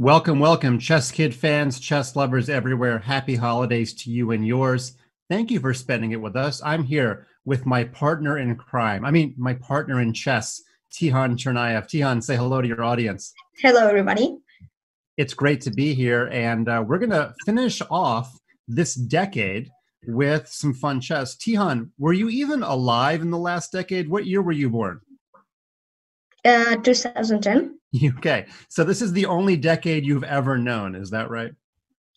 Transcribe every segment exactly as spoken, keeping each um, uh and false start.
Welcome, welcome, Chess Kid fans, chess lovers everywhere. Happy holidays to you and yours. Thank you for spending it with us. I'm here with my partner in crime. I mean, my partner in chess, Tykhon Cherniaiev. Tykhon, say hello to your audience. Hello, everybody. It's great to be here, and uh, we're going to finish off this decade with some fun chess. Tykhon, were you even alive in the last decade? What year were you born? Uh, two thousand ten. Okay, so this is the only decade you've ever known, is that right?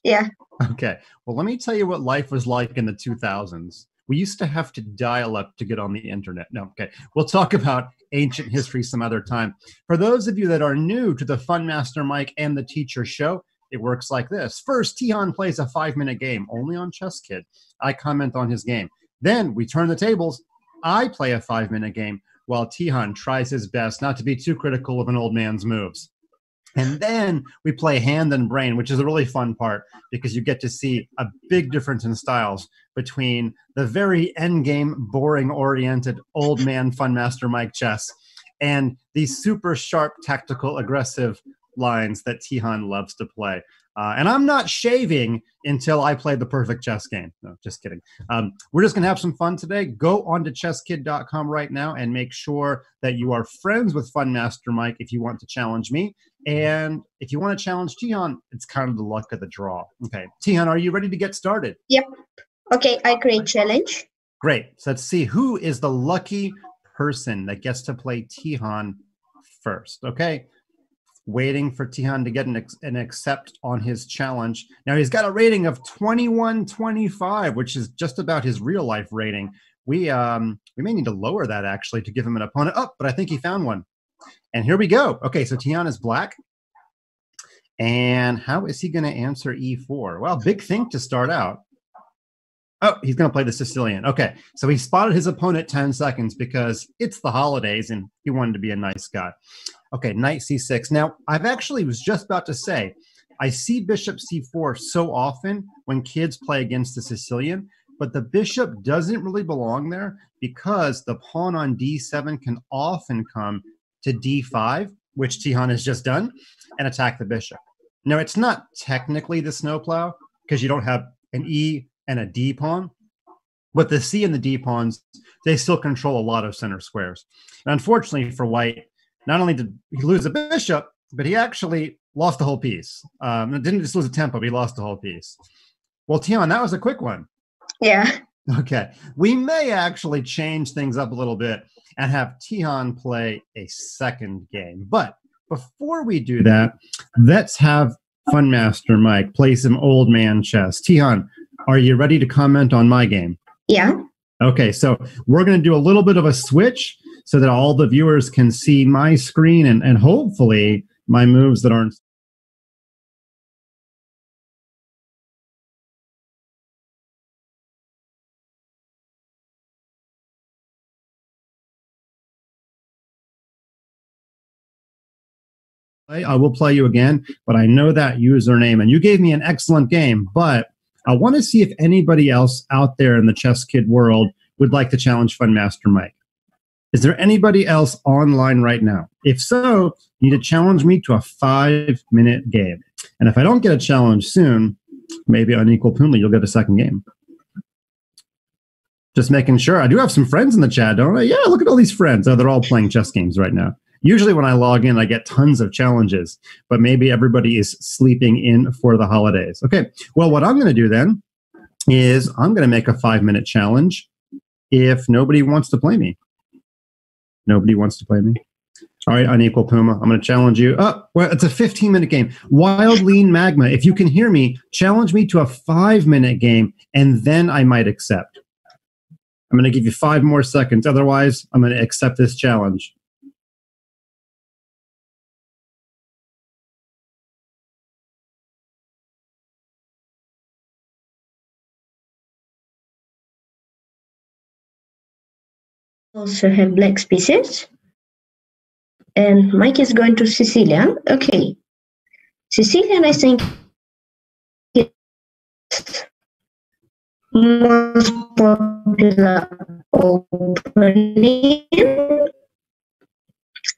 Yeah. Okay, well, let me tell you what life was like in the two thousands. We used to have to dial up to get on the internet. No, okay, we'll talk about ancient history some other time. For those of you that are new to the FunMasterMike and the Teacher Show, it works like this. First, Tykhon plays a five-minute game, only on Chess Kid. I comment on his game. Then we turn the tables. I play a five-minute game, while Tykhon tries his best not to be too critical of an old man's moves. And then we play hand and brain, which is a really fun part because you get to see a big difference in styles between the very endgame, boring-oriented, old man FunMasterMike chess and the super sharp, tactical, aggressive lines that Tykhon loves to play. Uh, and I'm not shaving until I play the perfect chess game. No, just kidding. Um, we're just going to have some fun today. Go on to chess kid dot com right now and make sure that you are friends with FunMasterMike if you want to challenge me. And if you want to challenge Tykhon, it's kind of the luck of the draw. Okay. Tykhon, are you ready to get started? Yep. Okay, I create challenge. Great. So let's see who is the lucky person that gets to play Tykhon first. Okay. Waiting for Tykhon to get an, an accept on his challenge. Now, he's got a rating of twenty-one twenty-five, which is just about his real-life rating. We um, we may need to lower that, actually, to give him an opponent. Oh, but I think he found one. And here we go. Okay, so Tykhon is black. And how is he going to answer e four? Well, big thing to start out. Oh, he's going to play the Sicilian. Okay, so he spotted his opponent ten seconds because it's the holidays, and he wanted to be a nice guy. Okay, knight c six. Now, I've actually was just about to say, I see bishop c four so often when kids play against the Sicilian, but the bishop doesn't really belong there because the pawn on d seven can often come to d five, which Tykhon has just done, and attack the bishop. Now, it's not technically the snowplow because you don't have an e and a d pawn, but the c and the d pawns, they still control a lot of center squares. And unfortunately for white, not only did he lose a bishop, but he actually lost the whole piece. Um, didn't just lose a tempo, but he lost the whole piece. Well, Tykhon, that was a quick one. Yeah. Okay. We may actually change things up a little bit and have Tykhon play a second game. But before we do that, let's have FunMasterMike play some old man chess. Tykhon, are you ready to comment on my game? Yeah. Okay, so we're going to do a little bit of a switch so that all the viewers can see my screen and, and hopefully my moves that aren't. I will play you again, but I know that username, and you gave me an excellent game, but I want to see if anybody else out there in the Chess Kid world would like to challenge FunMasterMike. Is there anybody else online right now? If so, you need to challenge me to a five-minute game. And if I don't get a challenge soon, maybe on Equal Poonly, you'll get a second game. Just making sure. I do have some friends in the chat, don't I? Yeah, look at all these friends. Oh, they're all playing chess games right now. Usually when I log in, I get tons of challenges, but maybe everybody is sleeping in for the holidays. Okay, well, what I'm going to do then is I'm going to make a five-minute challenge if nobody wants to play me. Nobody wants to play me. All right, Unequal Puma, I'm going to challenge you. Oh, well, it's a fifteen-minute game. Wild Lean Magma, if you can hear me, challenge me to a five-minute game, and then I might accept. I'm going to give you five more seconds. Otherwise, I'm going to accept this challenge. Also have black pieces, and Mike is going to Sicilian. Okay, Sicilian, I think it's most popular opening.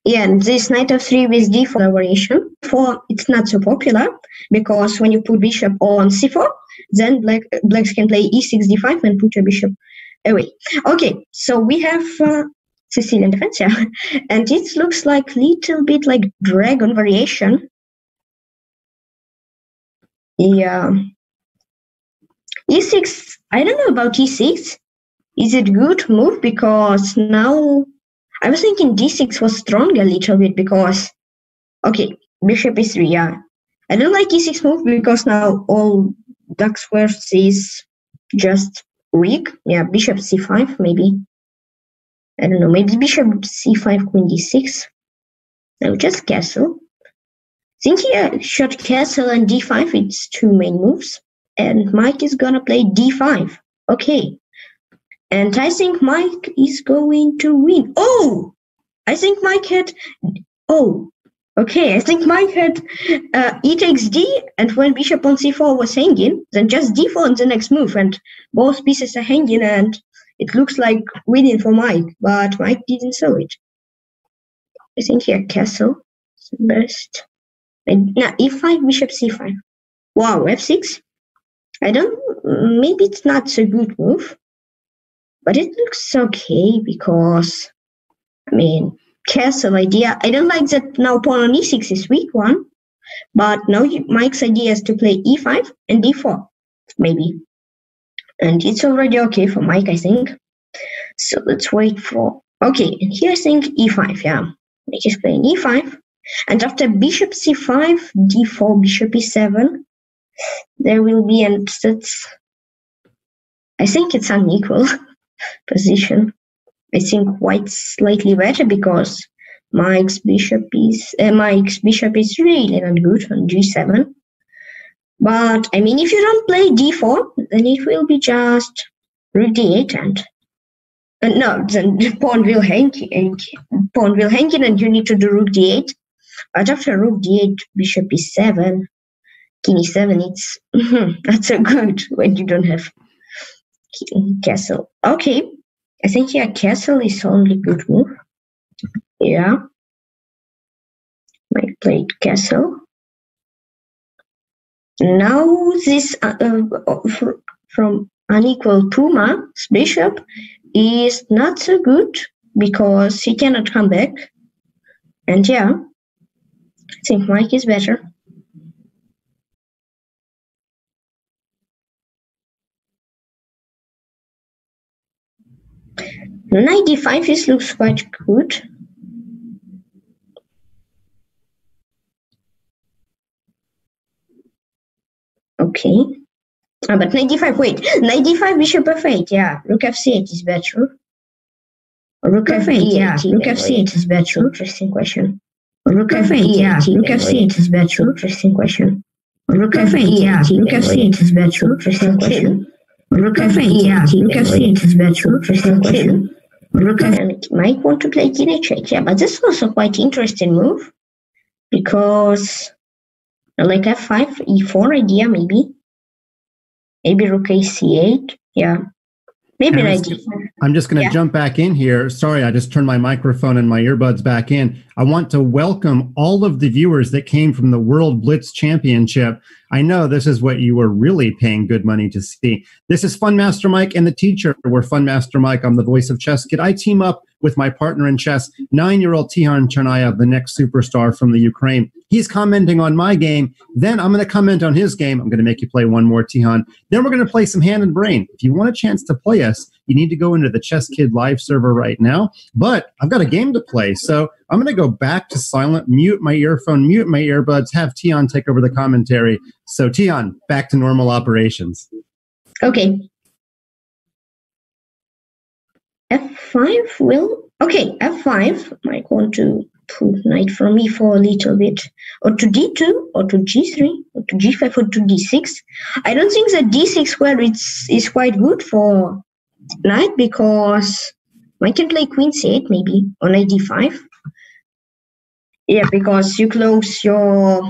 Yeah, and this knight f three with d four variation. For it's not so popular because when you put bishop on c four, then black blacks can play e six, d five, and put your bishop away. Okay, so we have uh, Sicilian defense, yeah, and it looks like little bit like Dragon Variation. Yeah, e six. I don't know about e six. Is it good move? Because now I was thinking d six was stronger a little bit because, okay, bishop e three, yeah. I don't like e six move because now all dark squares is just weak. Yeah, bishop c five, maybe. I don't know, maybe bishop c five, queen d six. Now just castle. Think here, shot castle and d five, it's two main moves. And Mike is gonna play d five. Okay. And I think Mike is going to win. Oh, I think Mike had. Oh, okay. I think Mike had uh, e takes d, and when bishop on c four was hanging, then just d four in the next move, and both pieces are hanging, and it looks like winning for Mike, but Mike didn't saw it. I think here castle is the best. And now e five, bishop c five. Wow, f six. I don't. Maybe it's not so good move. But it looks okay because, I mean, castle idea. I don't like that now pawn on e six is weak one, but now Mike's idea is to play e five and d four, maybe. And it's already okay for Mike, I think. So let's wait for, okay, and here I think e five, yeah. Mike is playing e five. And after bishop c five, d four, bishop e seven, there will be, and that's, I think it's unequal. Position. I think white's slightly better because Mike's bishop is uh, Mike's bishop is really not good on g seven. But I mean, if you don't play d four, then it will be just rook d eight, and and no, then the pawn will hang, and pawn will hang in, and you need to do rook d eight. But after rook d eight, bishop e seven, king e seven, it's not so good when you don't have castle. Okay, I think here castle is only good move. Yeah, Mike played castle. Now this uh, uh, from unequal Puma's bishop is not so good because he cannot come back. And yeah, I think Mike is better. Knight d five, this looks quite good. Okay. Oh, but knight d five, wait. Knight d five, bishop f eight, yeah. Rook f eight is better. Rook f eight, yeah. Rook f eight is better. Interesting question. Rook f eight, yeah. Rook f eight is better. Interesting question. Rook f eight, yeah. Rook f eight is better. Interesting question. Rook f eight, yeah. Rook f eight is better. Interesting question. And Mike want to play king h eight, yeah, but this is also quite interesting move because like f five, e four idea maybe, maybe rook a c eight, yeah, maybe an idea. I'm just going to yeah. jump back in here. Sorry, I just turned my microphone and my earbuds back in. I want to welcome all of the viewers that came from the World Blitz Championship. I know this is what you were really paying good money to see. This is FunMasterMike and the Teacher. We're FunMasterMike. I'm the voice of Chess Kid. I team up with my partner in chess, nine-year-old Tykhon Cherniaiev, the next superstar from the Ukraine. He's commenting on my game. Then I'm going to comment on his game. I'm going to make you play one more, Tykhon. Then we're going to play some hand and brain. If you want a chance to play us, you need to go into the Chess Kid live server right now. But I've got a game to play, so I'm going to go back to silent, mute my earphone, mute my earbuds, have Tykhon take over the commentary. So Tykhon, back to normal operations. Okay. f five will, okay, f five, Mike want to put knight from e four a little bit, or to d two, or to g three, or to g five, or to d six. I don't think that d six square is, is quite good for knight, because Mike can play queen c eight maybe, or knight d five. Yeah, because you close your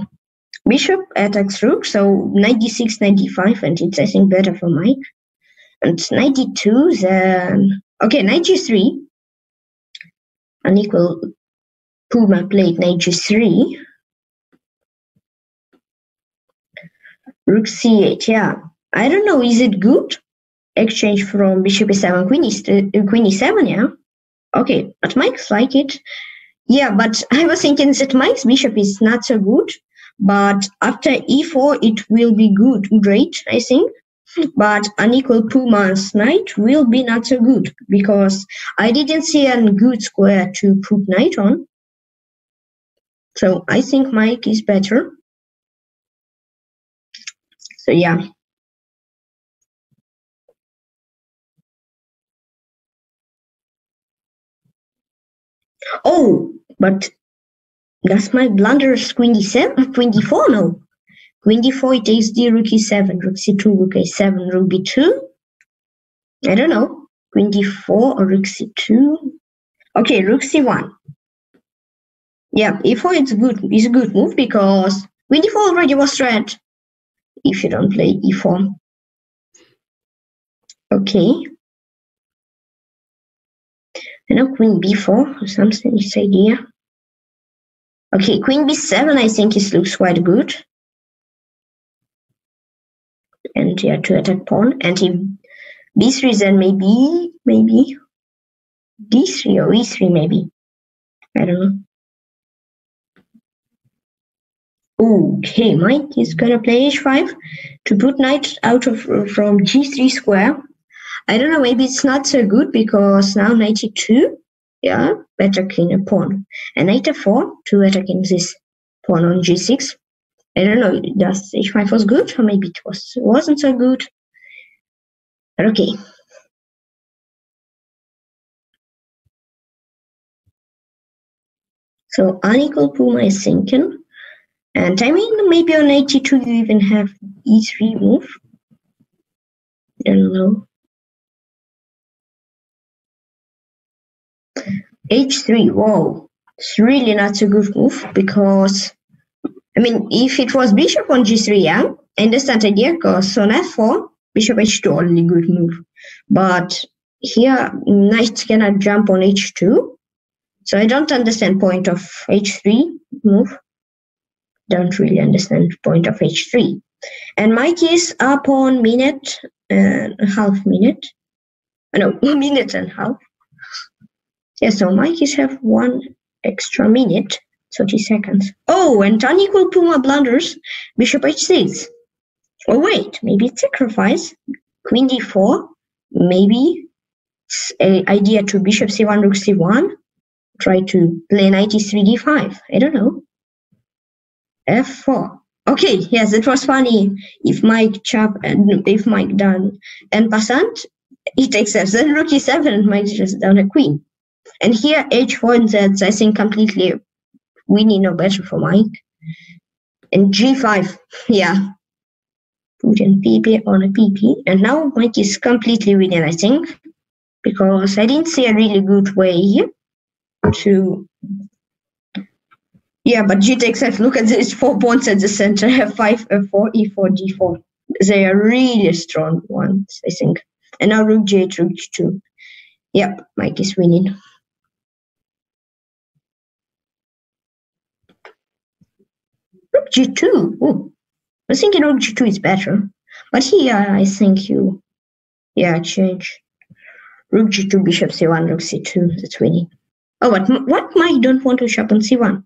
bishop, attacks rook, so knight d six, knight d five, and it's, I think, better for Mike. And knight d two, then... Okay, knight g three, unequal Puma played knight g three. Rook c eight, yeah. I don't know, is it good? Exchange from bishop e seven, queen e seven, queen e seven, yeah? Okay, but Mike's like it. Yeah, but I was thinking that Mike's bishop is not so good. But after e four, it will be good, great, I think. But unequal Puma's knight will be not so good, because I didn't see a good square to put knight on. So I think Mike is better. So yeah. Oh, but does Mike blunder queen d seven, queen d four? No. Queen d four, it takes d, rook e seven, rook c two, rook a seven, rook b two. I don't know. Queen d four or rook c two. Okay, rook c one. Yeah, e four it's good. It's a good move because queen d four already was red. If you don't play e four. Okay. I know queen b four or something, this idea. Okay, queen b seven, I think it looks quite good. And yeah, to attack pawn. And if b three, then maybe, maybe d three or e three, maybe. I don't know. Okay, Mike is gonna play h five to put knight out of from g three square. I don't know, maybe it's not so good because now knight e two, yeah, attacking a pawn. And knight f four to attacking this pawn on g six. I don't know, does h five was good or maybe it was, wasn't so good. Okay. So unequal Puma is thinking. And I mean, maybe on h two you even have e three move. I don't know. h three, wow, it's really not a good move because, I mean, if it was bishop on g three, yeah, I understand idea because on f four, bishop h two, only good move. But here, knight cannot jump on h two. So I don't understand point of h three move. Don't really understand point of h three. And Mike is up on minute and a half minute. No, minute and a half. Yeah, so Mike is have one extra minute, thirty seconds. Oh, and unequal Puma blunders, bishop h six. Oh wait, maybe it's sacrifice. Queen d four, maybe it's an idea to bishop c one, rook c one. Try to play knight e three, d five. I don't know. f four. Okay, yes, it was funny. If Mike chop and if Mike done and passant, he takes f. Then rook e seven and Mike just down a queen. And here h four, and that's I think completely winning or better for Mike. And g five, yeah. Putting P P on a P P. And now Mike is completely winning, I think. Because I didn't see a really good way here to. Yeah, but g takes f. Look at these four pawns at the center: f five, f four, e four, d four. They are really strong ones, I think. And now rook g eight, rook g two. Yep, Mike is winning. Rook g two. Ooh. I think rook g two is better, but here I think you, yeah, change. Rook g two, bishop c one, rook c two. That's winning. Oh, but what Mike don't want to shop on c one?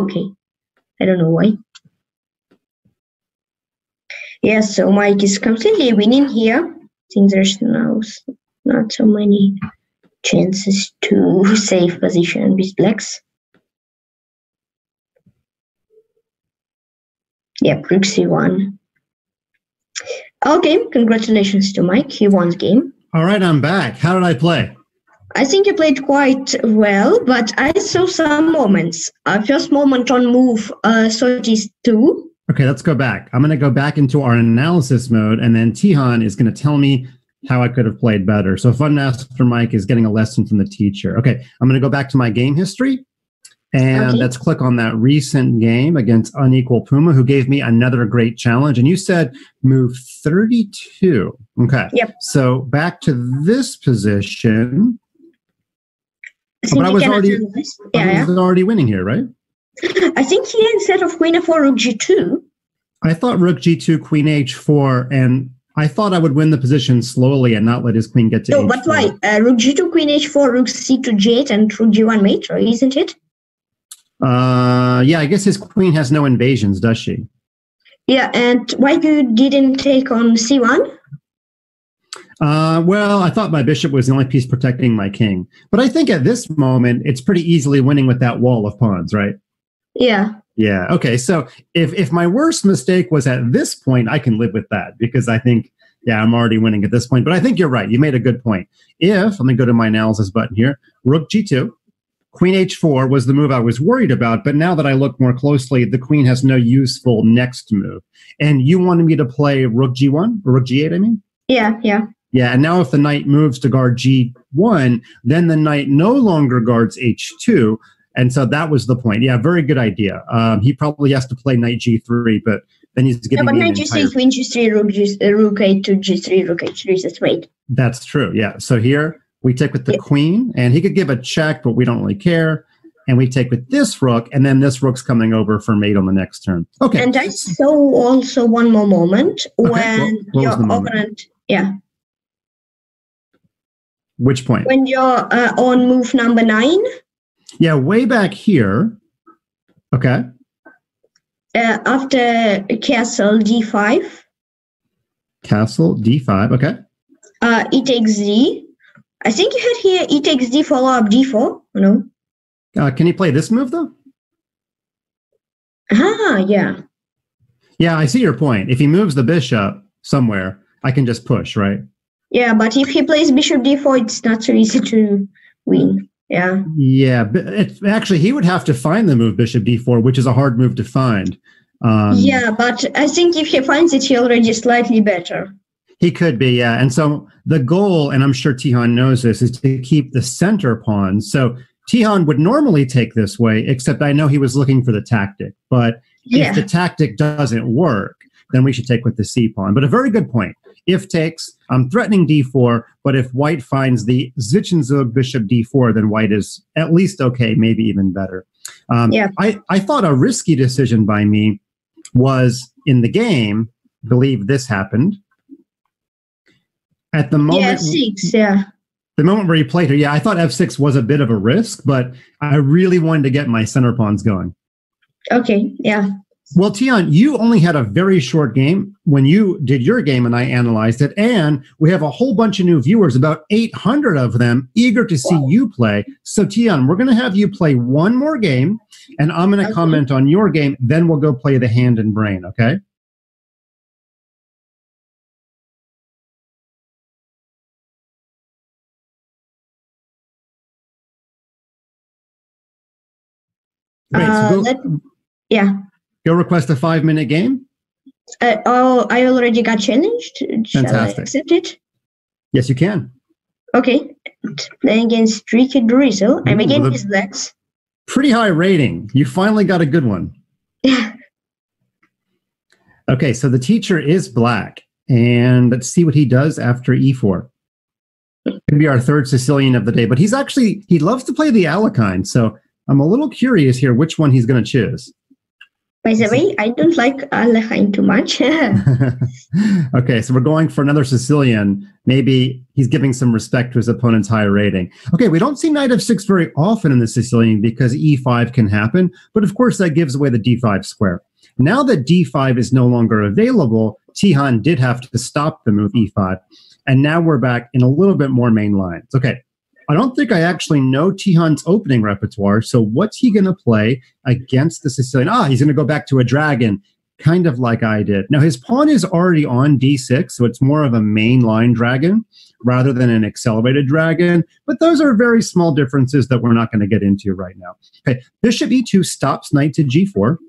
Okay, I don't know why. Yes, yeah, so Mike is completely winning here. I think there's now not so many chances to save position with blacks. Yep, rook c one. Okay, congratulations to Mike. He won the game. All right, I'm back. How did I play? I think you played quite well, but I saw some moments. Our first moment on move uh, thirty-two. Okay, let's go back. I'm going to go back into our analysis mode, and then Tykhon is going to tell me how I could have played better. So FunMasterMike is getting a lesson from the teacher. Okay, I'm going to go back to my game history, and okay, let's click on that recent game against Unequal Puma, who gave me another great challenge. And you said move thirty-two. Okay, yep. So back to this position. But I was already, yeah. I was already winning here, right? I think here, instead of queen f four, rook g two. I thought rook g two, queen h four, and I thought I would win the position slowly and not let his queen get to no, h four. No, but why? Uh, rook g two, queen h four, rook c two, g eight, and rook g one mate, isn't it? Uh, yeah, I guess his queen has no invasions, does she? Yeah, and why you didn't take on c one? Uh, well, I thought my bishop was the only piece protecting my king. But I think at this moment, it's pretty easily winning with that wall of pawns, right? Yeah. Yeah, okay. So if, if my worst mistake was at this point, I can live with that because I think, yeah, I'm already winning at this point. But I think you're right. You made a good point. If, let me go to my analysis button here, rook g two, queen h four was the move I was worried about. But now that I look more closely, the queen has no useful next move. And you wanted me to play rook g one, or rook g eight, I mean? Yeah, yeah. Yeah, and now if the knight moves to guard g one, then the knight no longer guards h two, and so that was the point. Yeah, very good idea. Um, he probably has to play knight g three, but then he's giving no, but knight g three, queen g three, rook a two, g three, rook h three, that's right. That's true, yeah. So here we take with the yeah. queen, and he could give a check, but we don't really care. And we take with this rook, and then this rook's coming over for mate on the next turn. Okay. And I saw also one more moment okay, when well, your opponent... Yeah. Which point? When you're uh, on move number nine. Yeah, way back here. Okay. Uh, after castle d five. Castle d five, okay. Uh, e takes d. I think you had here e takes d, follow up d four, no? Uh, can you play this move, though? Ah, yeah. Yeah, I see your point. If he moves the bishop somewhere, I can just push, right? Yeah, but if he plays bishop d four, it's not so easy to win. Yeah. Yeah, but it, actually, he would have to find the move bishop d four, which is a hard move to find. Um, yeah, but I think if he finds it, he already slightly better. He could be, yeah. And so the goal, and I'm sure Tykhon knows this, is to keep the center pawn. So Tykhon would normally take this way, except I know he was looking for the tactic. But yeah. if the tactic doesn't work, then we should take with the c pawn. But a very good point. If takes, I'm threatening d four, but if white finds the Zichenzug bishop d four, then white is at least okay, maybe even better. Um, yeah. I, I thought a risky decision by me was in the game, I believe this happened. At the moment, yeah, f six, yeah. The moment where you played her, yeah, I thought f six was a bit of a risk, but I really wanted to get my center pawns going. Okay, yeah. Well, Tykhon, you only had a very short game when you did your game and I analyzed it. And we have a whole bunch of new viewers, about eight hundred of them, eager to see wow. you play. So, Tykhon, we're going to have you play one more game, and I'm going to okay. comment on your game. Then we'll go play the hand and brain, okay? Great, uh, so go, let, yeah. Go request a five-minute game? Uh, oh, I already got challenged. Shall Fantastic. I accept it? Yes, you can. Okay. Playing against Tricky Drizzle. I'm Ooh, against well, his legs. Pretty high rating. You finally got a good one. Yeah. Okay, so the teacher is black. And let's see what he does after e four. Could be our third Sicilian of the day. But he's actually, he loves to play the Alekhine. So I'm a little curious here which one he's going to choose. By the way, I don't like Alekhine too much. Okay, so we're going for another Sicilian. Maybe he's giving some respect to his opponent's high rating. Okay, we don't see knight f six very often in the Sicilian because e five can happen, but of course that gives away the d five square. Now that d five is no longer available, Tykhon did have to stop the move e five, and now we're back in a little bit more main lines. Okay. I don't think I actually know Tykhon's opening repertoire, so what's he going to play against the Sicilian? Ah, he's going to go back to a dragon, kind of like I did. Now, his pawn is already on d six, so it's more of a mainline dragon rather than an accelerated dragon, but those are very small differences that we're not going to get into right now. Okay, bishop e two stops knight to g four,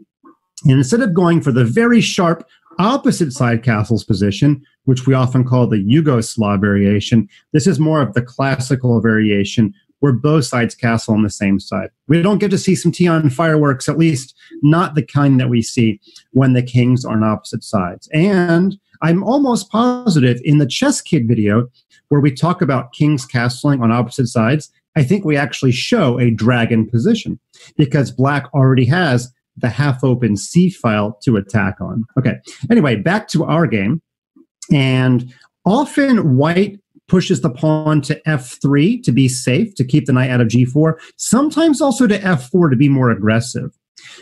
and instead of going for the very sharp opposite side castle's position, which we often call the Yugoslav variation. This is more of the classical variation where both sides castle on the same side. We don't get to see some Tykhon fireworks, at least not the kind that we see when the kings are on opposite sides. And I'm almost positive in the Chess Kid video where we talk about kings castling on opposite sides, I think we actually show a dragon position because black already has the half-open c file to attack on. Okay, anyway, back to our game. And often white pushes the pawn to f three to be safe, to keep the knight out of g four, sometimes also to f four to be more aggressive.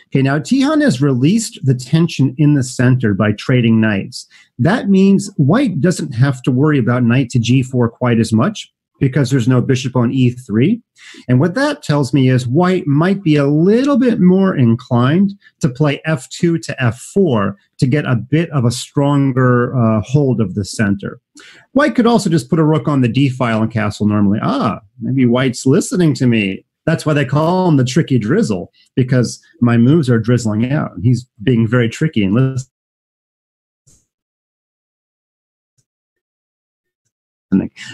Okay, now Tykhon has released the tension in the center by trading knights. That means white doesn't have to worry about knight to g four quite as much because there's no bishop on e three. And what that tells me is white might be a little bit more inclined to play f two to f four to get a bit of a stronger uh, hold of the center. White could also just put a rook on the d file and castle normally. Ah, maybe white's listening to me. That's why they call him the tricky drizzle, because my moves are drizzling out. He's being very tricky and listening.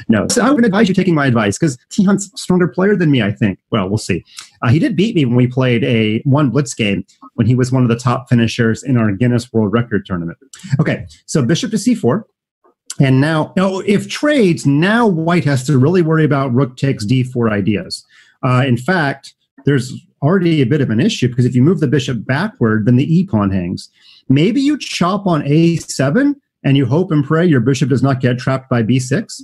No, so I would advise you taking my advice, because Tykhon's a stronger player than me, I think. Well, we'll see. Uh, he did beat me when we played a one blitz game, when he was one of the top finishers in our Guinness World Record tournament. Okay, so bishop to c four. And now, oh, if trades, now white has to really worry about rook takes d four ideas. Uh, in fact, there's already a bit of an issue, because if you move the bishop backward, then the e-pawn hangs. Maybe you chop on a seven, and you hope and pray your bishop does not get trapped by b six.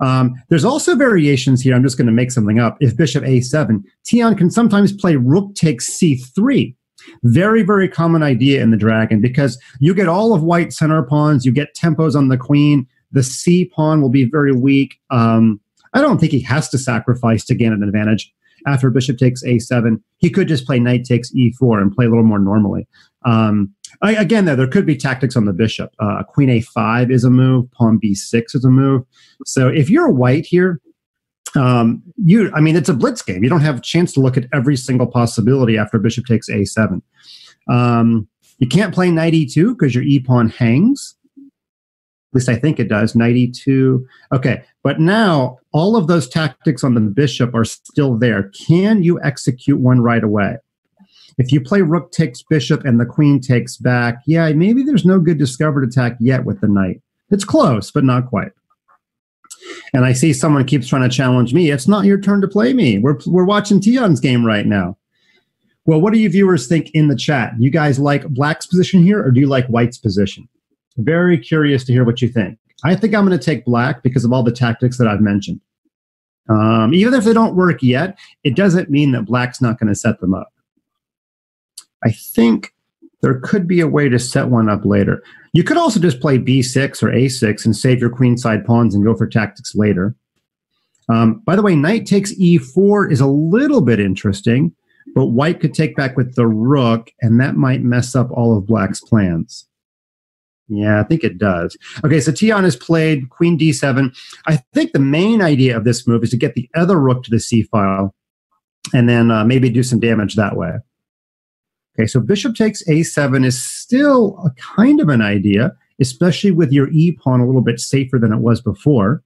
Um, there's also variations here. I'm just going to make something up. If bishop a seven, Tykhon can sometimes play rook takes c three. Very, very common idea in the dragon, because you get all of white center pawns, you get tempos on the queen, the c pawn will be very weak. Um, I don't think he has to sacrifice to gain an advantage. After bishop takes a seven, he could just play knight takes e four and play a little more normally. Um, I, again, though, there could be tactics on the bishop. Uh, queen a five is a move. Pawn b six is a move. So if you're white here, um, you, I mean, it's a blitz game. You don't have a chance to look at every single possibility after bishop takes a seven. Um, you can't play knight e two because your e-pawn hangs. At least I think it does, knight e two. Okay, but now all of those tactics on the bishop are still there. Can you execute one right away? If you play rook takes bishop and the queen takes back, yeah, maybe there's no good discovered attack yet with the knight. It's close, but not quite. And I see someone keeps trying to challenge me. It's not your turn to play me. We're, we're watching Tykhon's game right now. Well, what do you viewers think in the chat? You guys like black's position here, or do you like white's position? Very curious to hear what you think. I think I'm going to take black because of all the tactics that I've mentioned. Um, even if they don't work yet, it doesn't mean that black's not going to set them up. I think there could be a way to set one up later. You could also just play b six or a six and save your queenside pawns and go for tactics later. Um, by the way, knight takes e four is a little bit interesting, but white could take back with the rook, and that might mess up all of black's plans. Yeah, I think it does. Okay, so Tykhon has played queen d seven. I think the main idea of this move is to get the other rook to the c-file and then uh, maybe do some damage that way. Okay, so bishop takes a seven is still a kind of an idea, especially with your e-pawn a little bit safer than it was before.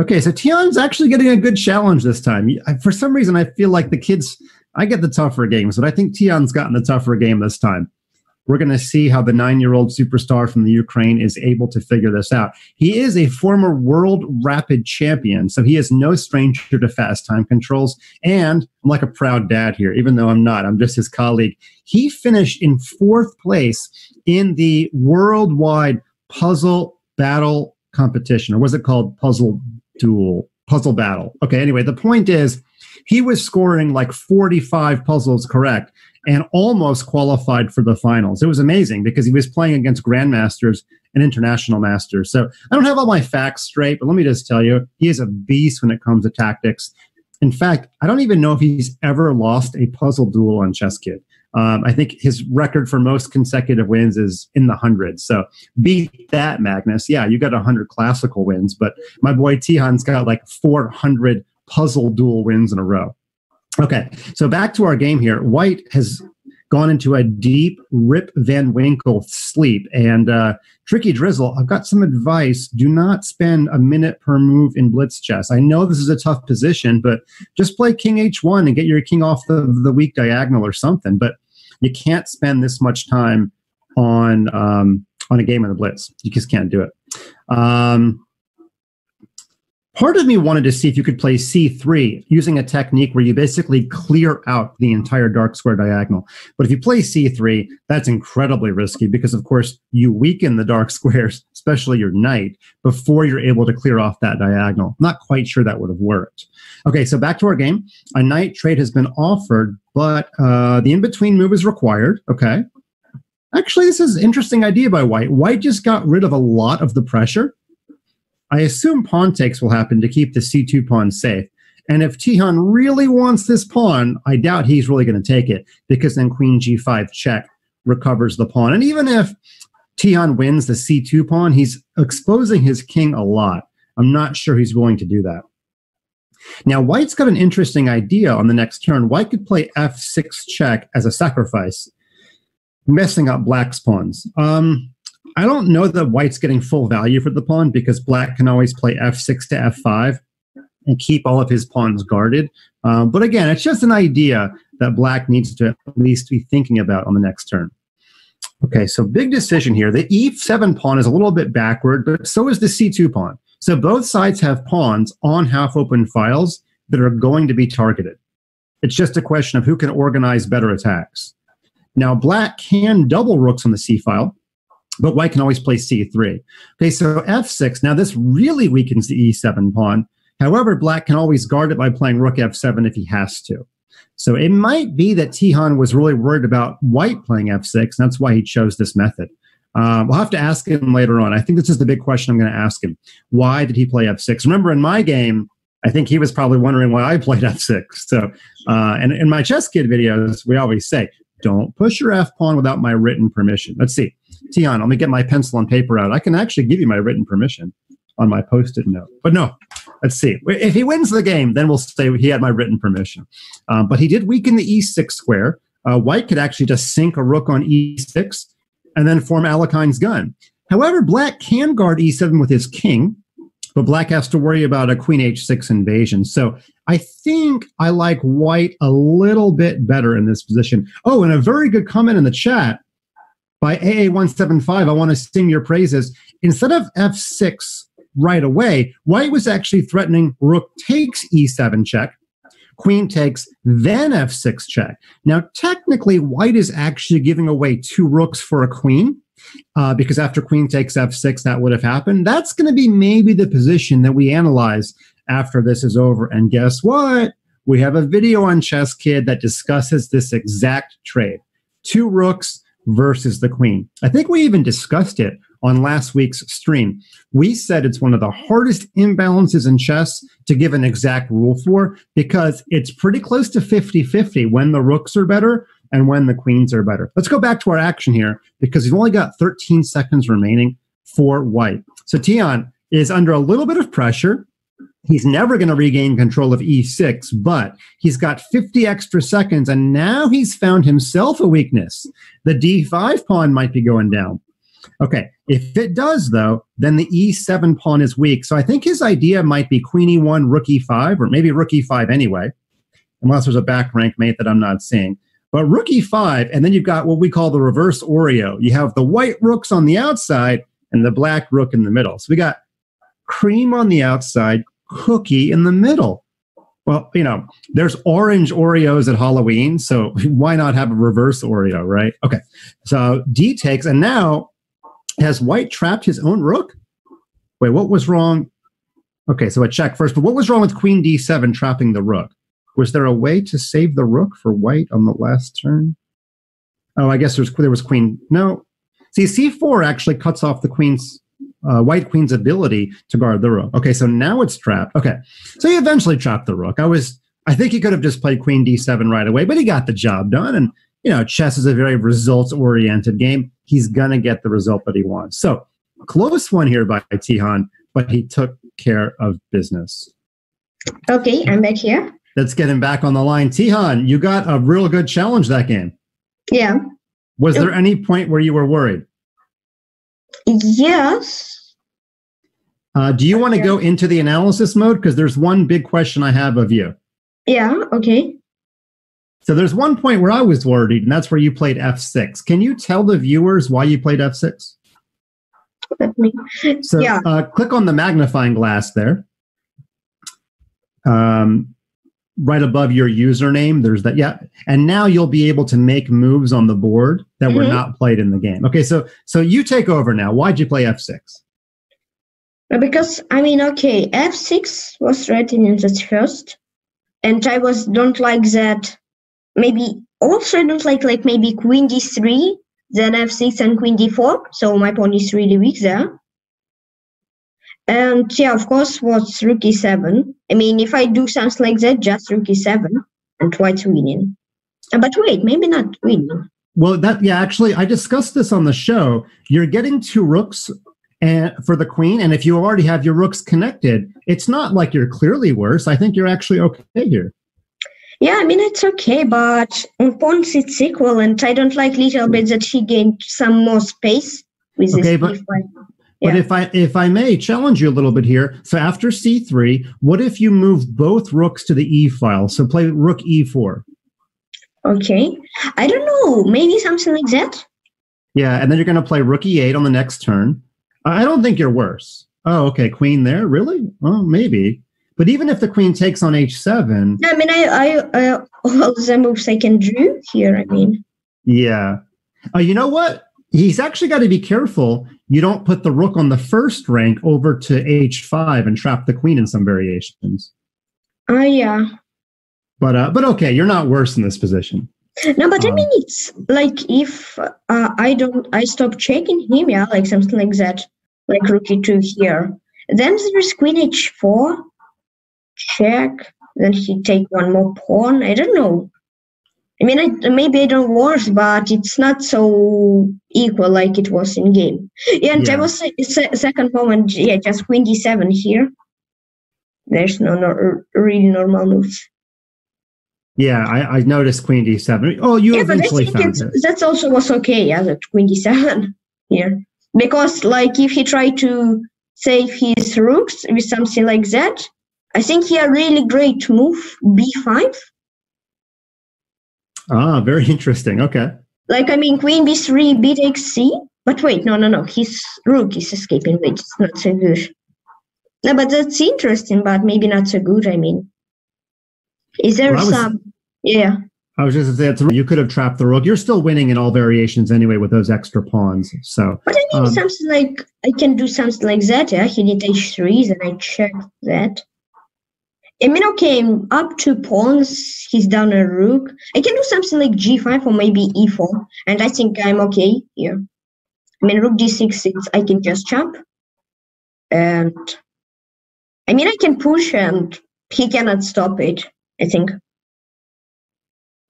Okay, so Tykhon's actually getting a good challenge this time. For some reason, I feel like the kids, I get the tougher games, but I think Tykhon's gotten the tougher game this time. We're going to see how the nine-year-old superstar from the Ukraine is able to figure this out. He is a former world rapid champion, so he is no stranger to fast time controls. And I'm like a proud dad here, even though I'm not. I'm just his colleague. He finished in fourth place in the worldwide puzzle battle competition, or was it called puzzle duel? Puzzle battle. Okay, anyway, the point is he was scoring like forty-five puzzles correct and almost qualified for the finals. It was amazing because he was playing against grandmasters and international masters. So I don't have all my facts straight, but let me just tell you, he is a beast when it comes to tactics. In fact, I don't even know if he's ever lost a puzzle duel on Chess Kid. Um, I think his record for most consecutive wins is in the hundreds. So beat that, Magnus. Yeah, you got one hundred classical wins, but my boy Tykhon's got like four hundred puzzle duel wins in a row. Okay, so back to our game here. White has gone into a deep Rip Van Winkle sleep. And uh, Tricky Drizzle, I've got some advice. Do not spend a minute per move in blitz chess. I know this is a tough position, but just play king h one and get your king off the, the weak diagonal or something. But you can't spend this much time on, um, on a game of the blitz. You just can't do it. Um, Part of me wanted to see if you could play c three using a technique where you basically clear out the entire dark square diagonal. But if you play c three, that's incredibly risky because, of course, you weaken the dark squares, especially your knight, before you're able to clear off that diagonal. Not quite sure that would have worked. Okay, so back to our game. A knight trade has been offered, but uh, the in-between move is required. Okay. Actually, this is an interesting idea by White. White just got rid of a lot of the pressure. I assume pawn takes will happen to keep the c two pawn safe. And if Tykhon really wants this pawn, I doubt he's really going to take it, because then queen g five check recovers the pawn. And even if Tykhon wins the c two pawn, he's exposing his king a lot. I'm not sure he's willing to do that. Now, White's got an interesting idea on the next turn. White could play f six check as a sacrifice, messing up Black's pawns. Um... I don't know that White's getting full value for the pawn because Black can always play f six to f five and keep all of his pawns guarded. Uh, but again, it's just an idea that Black needs to at least be thinking about on the next turn. Okay, so big decision here. The e seven pawn is a little bit backward, but so is the c two pawn. So both sides have pawns on half-open files that are going to be targeted. It's just a question of who can organize better attacks. Now, Black can double rooks on the c-file, but White can always play c three. Okay, so f six. Now, this really weakens the e seven pawn. However, Black can always guard it by playing rook f seven if he has to. So it might be that Tykhon was really worried about White playing f six, and that's why he chose this method. Uh, we'll have to ask him later on. I think this is the big question I'm going to ask him. Why did he play f six? Remember, in my game, I think he was probably wondering why I played f six. So, uh, and in my Chess Kid videos, we always say, don't push your f-pawn without my written permission. Let's see. Tykhon, let me get my pencil and paper out. I can actually give you my written permission on my post-it note. But no, let's see. If he wins the game, then we'll say he had my written permission. Um, but he did weaken the e six square. Uh, White could actually just sink a rook on e six and then form Alekhine's gun. However, Black can guard e seven with his king, but Black has to worry about a queen h six invasion. So I think I like White a little bit better in this position. Oh, and a very good comment in the chat by A A one seven five, I want to sing your praises. Instead of f six right away, White was actually threatening rook takes e seven check, queen takes, then f six check. Now, technically, White is actually giving away two rooks for a queen, Uh, because after queen takes f six, that would have happened. That's going to be maybe the position that we analyze after this is over. And guess what? We have a video on Chess Kid that discusses this exact trade. Two rooks versus the queen. I think we even discussed it on last week's stream. We said it's one of the hardest imbalances in chess to give an exact rule for because it's pretty close to fifty fifty when the rooks are better and when the queens are better. Let's go back to our action here because we've only got thirteen seconds remaining for White. So Tykhon is under a little bit of pressure. He's never going to regain control of e six, but he's got fifty extra seconds, and now he's found himself a weakness. The d five pawn might be going down. Okay, if it does, though, then the e seven pawn is weak. So I think his idea might be queen e one, rook e five, or maybe rook e five anyway, unless there's a back rank mate that I'm not seeing. But rook e five, and then you've got what we call the reverse Oreo. You have the white rooks on the outside and the black rook in the middle. So we got cream on the outside, cookie in the middle. Well, you know, there's orange Oreos at Halloween, so why not have a reverse Oreo, right? Okay, so d takes, and now has White trapped his own rook? Wait, what was wrong? Okay, so a check first, but what was wrong with queen d seven trapping the rook? Was there a way to save the rook for White on the last turn? Oh, I guess there was, there was queen. No. See, c four actually cuts off the queen's, uh, White queen's ability to guard the rook. Okay, so now it's trapped. Okay, so he eventually trapped the rook. I was, I think he could have just played queen d seven right away, but he got the job done. And, you know, chess is a very results-oriented game. He's going to get the result that he wants. So, close one here by Tykhon, but he took care of business. Okay, I'm back here. Let's get him back on the line. Tykhon, you got a real good challenge that game. Yeah. Was there any point where you were worried? Yes. Uh, do you want to go into the analysis mode? Because there's one big question I have of you. Yeah, okay. So there's one point where I was worried, and that's where you played f six. Can you tell the viewers why you played f six? Let me. So yeah. uh, click on the magnifying glass there. um, right above your username, there's that. Yeah. And now you'll be able to make moves on the board that mm-hmm. were not played in the game. Okay. So, so you take over now. Why'd you play F six? Because, I mean, okay, F six was written in the first, and I was don't like that. Maybe also I don't like, like maybe Queen D three, then F six and Queen D four. So my pawn is really weak there. And yeah, of course, what's Rook E seven? I mean, if I do something like that, just Rook E seven, and white's winning. But wait, maybe not winning. Well, that yeah, actually, I discussed this on the show. You're getting two rooks and for the queen, and if you already have your rooks connected, it's not like you're clearly worse. I think you're actually okay here. Yeah, I mean, it's okay, but on pawns it's equal, and I don't like little bit that she gained some more space with okay, this. But, yeah. But if I if I may challenge you a little bit here, so after C three, what if you move both rooks to the E file? So play Rook E four. Okay, I don't know, maybe something like that. Yeah, and then you're going to play Rook E eight on the next turn. I don't think you're worse. Oh, okay, Queen there, really? Oh, maybe. But even if the Queen takes on H seven, I mean, I I, I all the moves I can do here. I mean, yeah. Oh, uh, you know what? He's actually got to be careful. You don't put the rook on the first rank over to H five and trap the queen in some variations. Oh, uh, yeah. But uh, but okay, you're not worse in this position. No, but um, I mean, it's like if uh, I don't, I stop checking him, yeah, like something like that, like rook e two here. Then there's queen H four, check. Then he take one more pawn. I don't know. I mean, I, maybe I don't worse, but it's not so equal like it was in game. Yeah, and yeah. There was a, a second moment, yeah, just queen d seven here. There's no, no really normal moves. Yeah, I, I noticed queen d seven. Oh, you yeah, eventually but I think found it. That also was okay, yeah, that queen d seven here. Because, like, if he tried to save his rooks with something like that, I think he had a really great move, b five. Ah, very interesting. Okay. Like, I mean, queen b three, b takes c. But wait, no, no, no. His rook is escaping. Wait, it's not so good. No, but that's interesting, but maybe not so good, I mean. Is there well, was, some... Yeah. I was just going to say, you could have trapped the rook. You're still winning in all variations anyway with those extra pawns, so... But I mean, um, something like... I can do something like that, yeah? He did h three, and I checked that. I mean, okay, up two pawns, he's down a rook. I can do something like g five or maybe e four, and I think I'm okay here. I mean, rook d six, it's, I can just jump. And, I mean, I can push, and he cannot stop it, I think.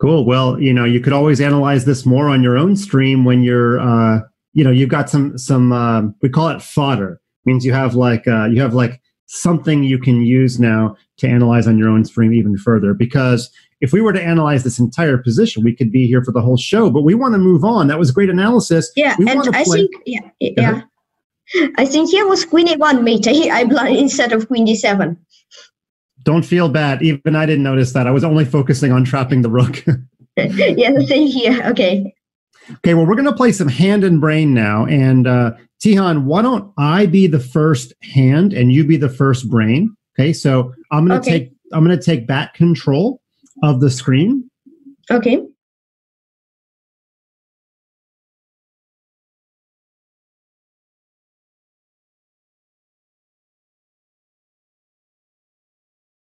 Cool. Well, you know, you could always analyze this more on your own stream when you're, uh, you know, you've got some, some uh, we call it fodder. It means you have like, uh, you have like, something you can use now to analyze on your own stream even further. Because if we were to analyze this entire position, we could be here for the whole show, but we want to move on. That was great analysis. Yeah, we and want to I play. think, yeah, yeah. I think here was queen a one, mate, I, I instead of queen d seven. Don't feel bad. Even I didn't notice that. I was only focusing on trapping the rook. Yeah, the same here. Okay. Okay, well, we're going to play some hand and brain now. And uh, Tykhon, why don't I be the first hand and you be the first brain? Okay, so I'm going to okay. take I'm going to take back control of the screen. Okay.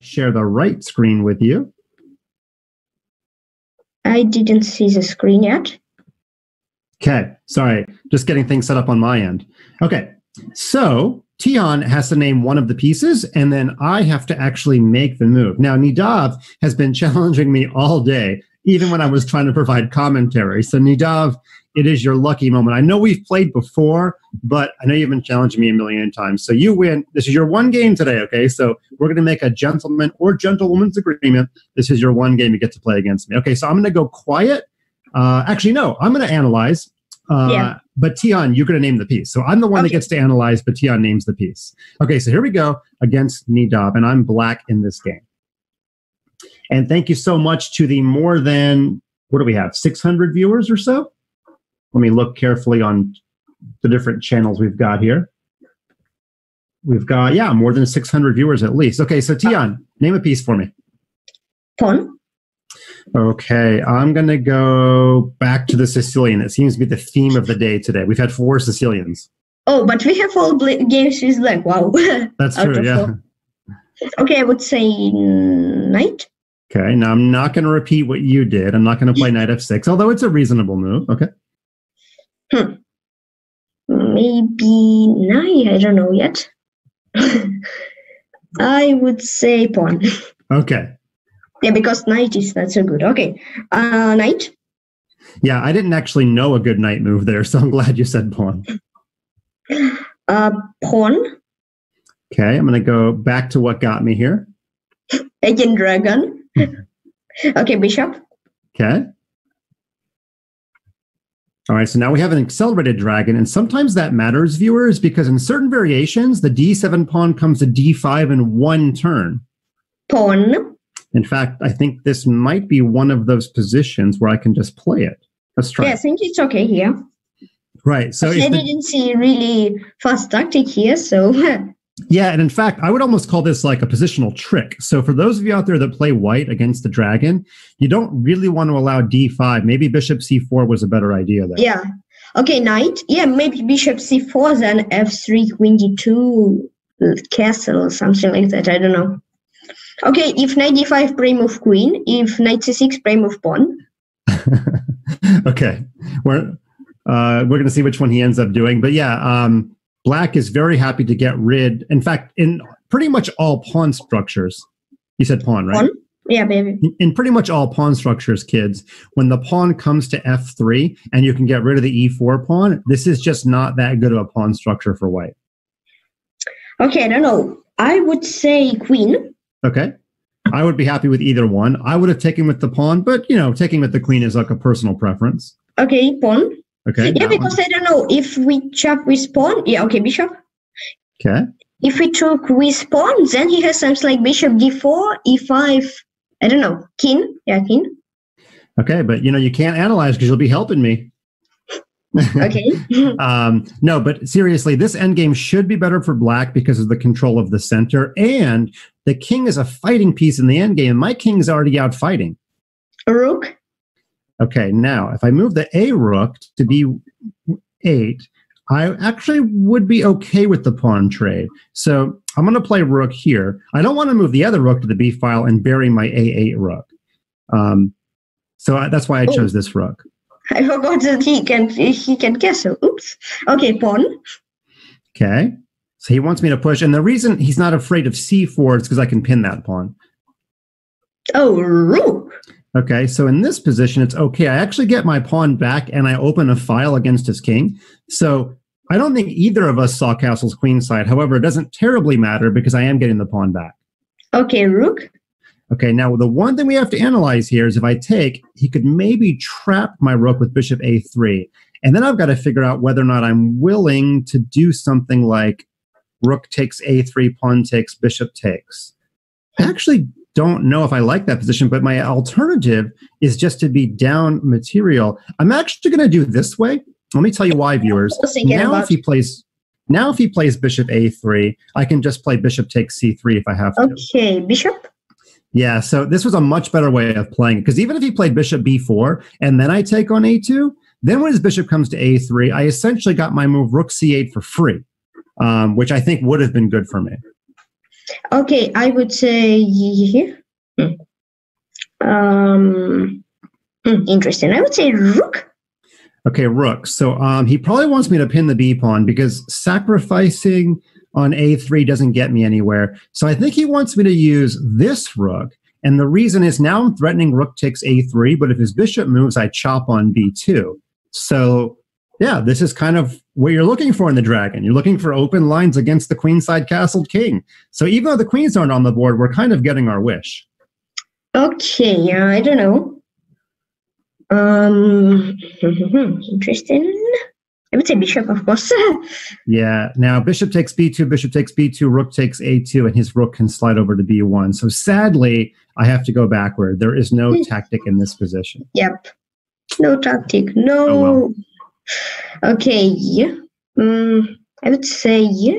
Share the right screen with you. I didn't see the screen yet. Okay, sorry, just getting things set up on my end. Okay, so Tykhon has to name one of the pieces, and then I have to actually make the move. Now, Nadav has been challenging me all day, even when I was trying to provide commentary. So, Nadav, it is your lucky moment. I know we've played before, but I know you've been challenging me a million times. So, you win. This is your one game today, okay? So, we're going to make a gentleman or gentlewoman's agreement. This is your one game you get to play against me. Okay, so I'm going to go quiet. Uh, actually, no, I'm going to analyze. Uh, yeah. But Tykhon, you're going to name the piece. So I'm the one okay. that gets to analyze, but Tykhon names the piece. Okay, so here we go against Nadav, and I'm black in this game. And thank you so much to the more than, what do we have, six hundred viewers or so? Let me look carefully on the different channels we've got here. We've got, yeah, more than six hundred viewers at least. Okay, so Tian, uh, name a piece for me. Pawn. Okay, I'm going to go back to the Sicilian. It seems to be the theme of the day today. We've had four Sicilians. Oh, but we have all games with black. Wow. That's true, yeah. Four. Okay, I would say knight. Okay, now I'm not going to repeat what you did. I'm not going to play knight f six, although it's a reasonable move. Okay. Hmm. Maybe knight, I don't know yet. I would say pawn. Okay. Yeah, because knight is not so good. Okay. Uh, knight? Yeah, I didn't actually know a good knight move there, so I'm glad you said pawn. Uh, pawn. Okay, I'm going to go back to what got me here. Again, dragon. Okay, bishop. Okay. All right, so now we have an accelerated dragon, and sometimes that matters, viewers, because in certain variations, the d seven pawn comes to d five in one turn. Pawn. In fact, I think this might be one of those positions where I can just play it. Let's try. Yeah, I think it's okay here. Right. So I didn't see really fast tactic here, so... Yeah, and in fact, I would almost call this like a positional trick. So for those of you out there that play white against the dragon, you don't really want to allow d five. Maybe bishop c four was a better idea there. Yeah. Okay, knight. Yeah, maybe bishop c four, then f three, queen d two, castle, something like that. I don't know. Okay, if knight d five, prey move queen. If knight c six, prey move pawn. Okay. We're, uh, we're going to see which one he ends up doing. But yeah... Um, Black is very happy to get rid, in fact, in pretty much all pawn structures, you said pawn, right? Pawn? Yeah, baby. In pretty much all pawn structures, kids, when the pawn comes to f three and you can get rid of the e four pawn, this is just not that good of a pawn structure for white. Okay, I don't know. I would say queen. Okay. I would be happy with either one. I would have taken with the pawn, but, you know, taking with the queen is like a personal preference. Okay, pawn. Okay. Yeah, because one. I don't know if we chop with pawn. Yeah, okay, bishop. Okay. If we took with pawn, then he has something like bishop d four, e five. I don't know, king. Yeah, king. Okay, but you know you can't analyze because you'll be helping me. Okay. um, no, but seriously, this endgame should be better for black because of the control of the center, and the king is a fighting piece in the endgame. My king's already out fighting. Rook. Okay, now, if I move the a-rook to b eight, I actually would be okay with the pawn trade. So I'm going to play rook here. I don't want to move the other rook to the b-file and bury my a eight rook. Um, so I, that's why I chose this rook. I forgot that he can, he can castle. Oops. Okay, pawn. Okay. So he wants me to push. And the reason he's not afraid of c four is because I can pin that pawn. Oh, rook. Okay, so in this position, it's okay. I actually get my pawn back, and I open a file against his king. So I don't think either of us saw castle's queenside. However, it doesn't terribly matter because I am getting the pawn back. Okay, rook. Okay, now the one thing we have to analyze here is if I take, he could maybe trap my rook with bishop a three. And then I've got to figure out whether or not I'm willing to do something like rook takes a three, pawn takes, bishop takes. I actually... don't know if I like that position, but my alternative is just to be down material. I'm actually going to do this way. Let me tell you why, viewers. Now if he plays, now if he plays bishop a three, I can just play bishop takes c three if I have to. Okay, bishop. Yeah, so this was a much better way of playing it, because even if he played bishop b four and then I take on a two, then when his bishop comes to a three, I essentially got my move rook c eight for free, um, which I think would have been good for me. Okay, I would say here. Yeah. Um, interesting. I would say rook. Okay, rook. So um, he probably wants me to pin the b pawn because sacrificing on a three doesn't get me anywhere. So I think he wants me to use this rook, and the reason is now I'm threatening rook takes a three. But if his bishop moves, I chop on b two. So yeah, this is kind of what you're looking for in the dragon. You're looking for open lines against the queenside castled king. So even though the queens aren't on the board, we're kind of getting our wish. Okay, uh, I don't know. Um, interesting. I would say bishop, of course. Yeah, now bishop takes b two, bishop takes b two, rook takes a two, and his rook can slide over to b one. So sadly, I have to go backward. There is no tactic in this position. Yep, no tactic, no... Oh, well. Okay, mm, I would say, yeah,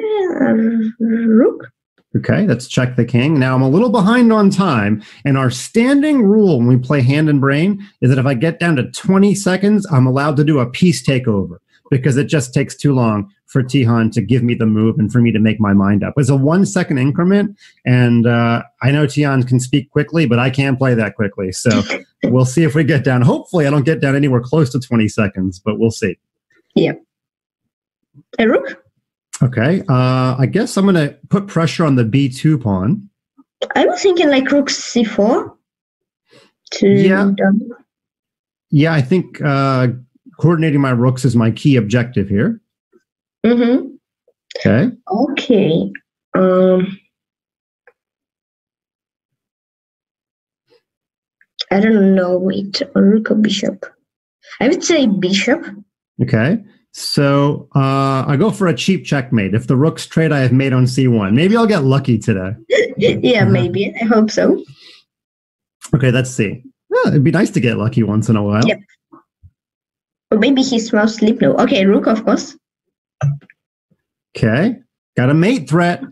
rook. Okay, let's check the king. Now, I'm a little behind on time, and our standing rule when we play Hand and Brain is that if I get down to twenty seconds, I'm allowed to do a piece takeover because it just takes too long for Tykhon to give me the move and for me to make my mind up. It's a one-second increment, and uh, I know Tykhon can speak quickly, but I can't play that quickly. So we'll see if we get down. Hopefully, I don't get down anywhere close to twenty seconds, but we'll see. Yeah. A rook? Okay, uh, I guess I'm going to put pressure on the b two pawn. I was thinking like rook c four. To yeah. Double. Yeah, I think uh, coordinating my rooks is my key objective here. Mm-hmm. Okay. Okay. Um, I don't know. Wait, rook or bishop? I would say bishop. Okay. So uh, I go for a cheap checkmate. If the rooks trade, I have mate on c one. Maybe I'll get lucky today. Yeah, uh-huh. Maybe. I hope so. Okay, let's see. Oh, it'd be nice to get lucky once in a while. Yep. Or maybe he smells sleep now. Okay, rook, of course. Okay, got a mate threat.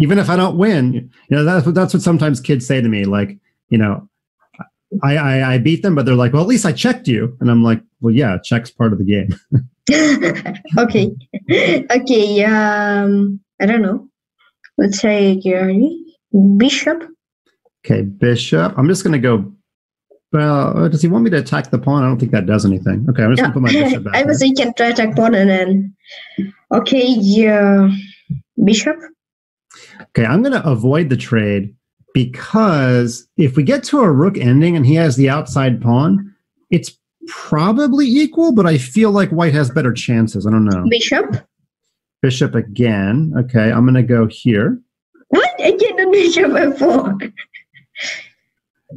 Even if I don't win, you know, that's what that's what sometimes kids say to me. Like, you know, I I, I beat them, but they're like, well, at least I checked you, and I'm like, well, yeah, check's part of the game. okay okay um I don't know, let's say bishop. Okay, bishop. I'm just gonna go, well, does he want me to attack the pawn? I don't think that does anything. Okay, I'm just no. gonna put my bishop back. I was thinking try attack pawn and then okay, yeah, bishop. Okay, I'm gonna avoid the trade because if we get to a rook ending and he has the outside pawn, it's probably equal, but I feel like white has better chances. I don't know. Bishop? Bishop again. Okay, I'm going to go here. What? Again, the bishop at four.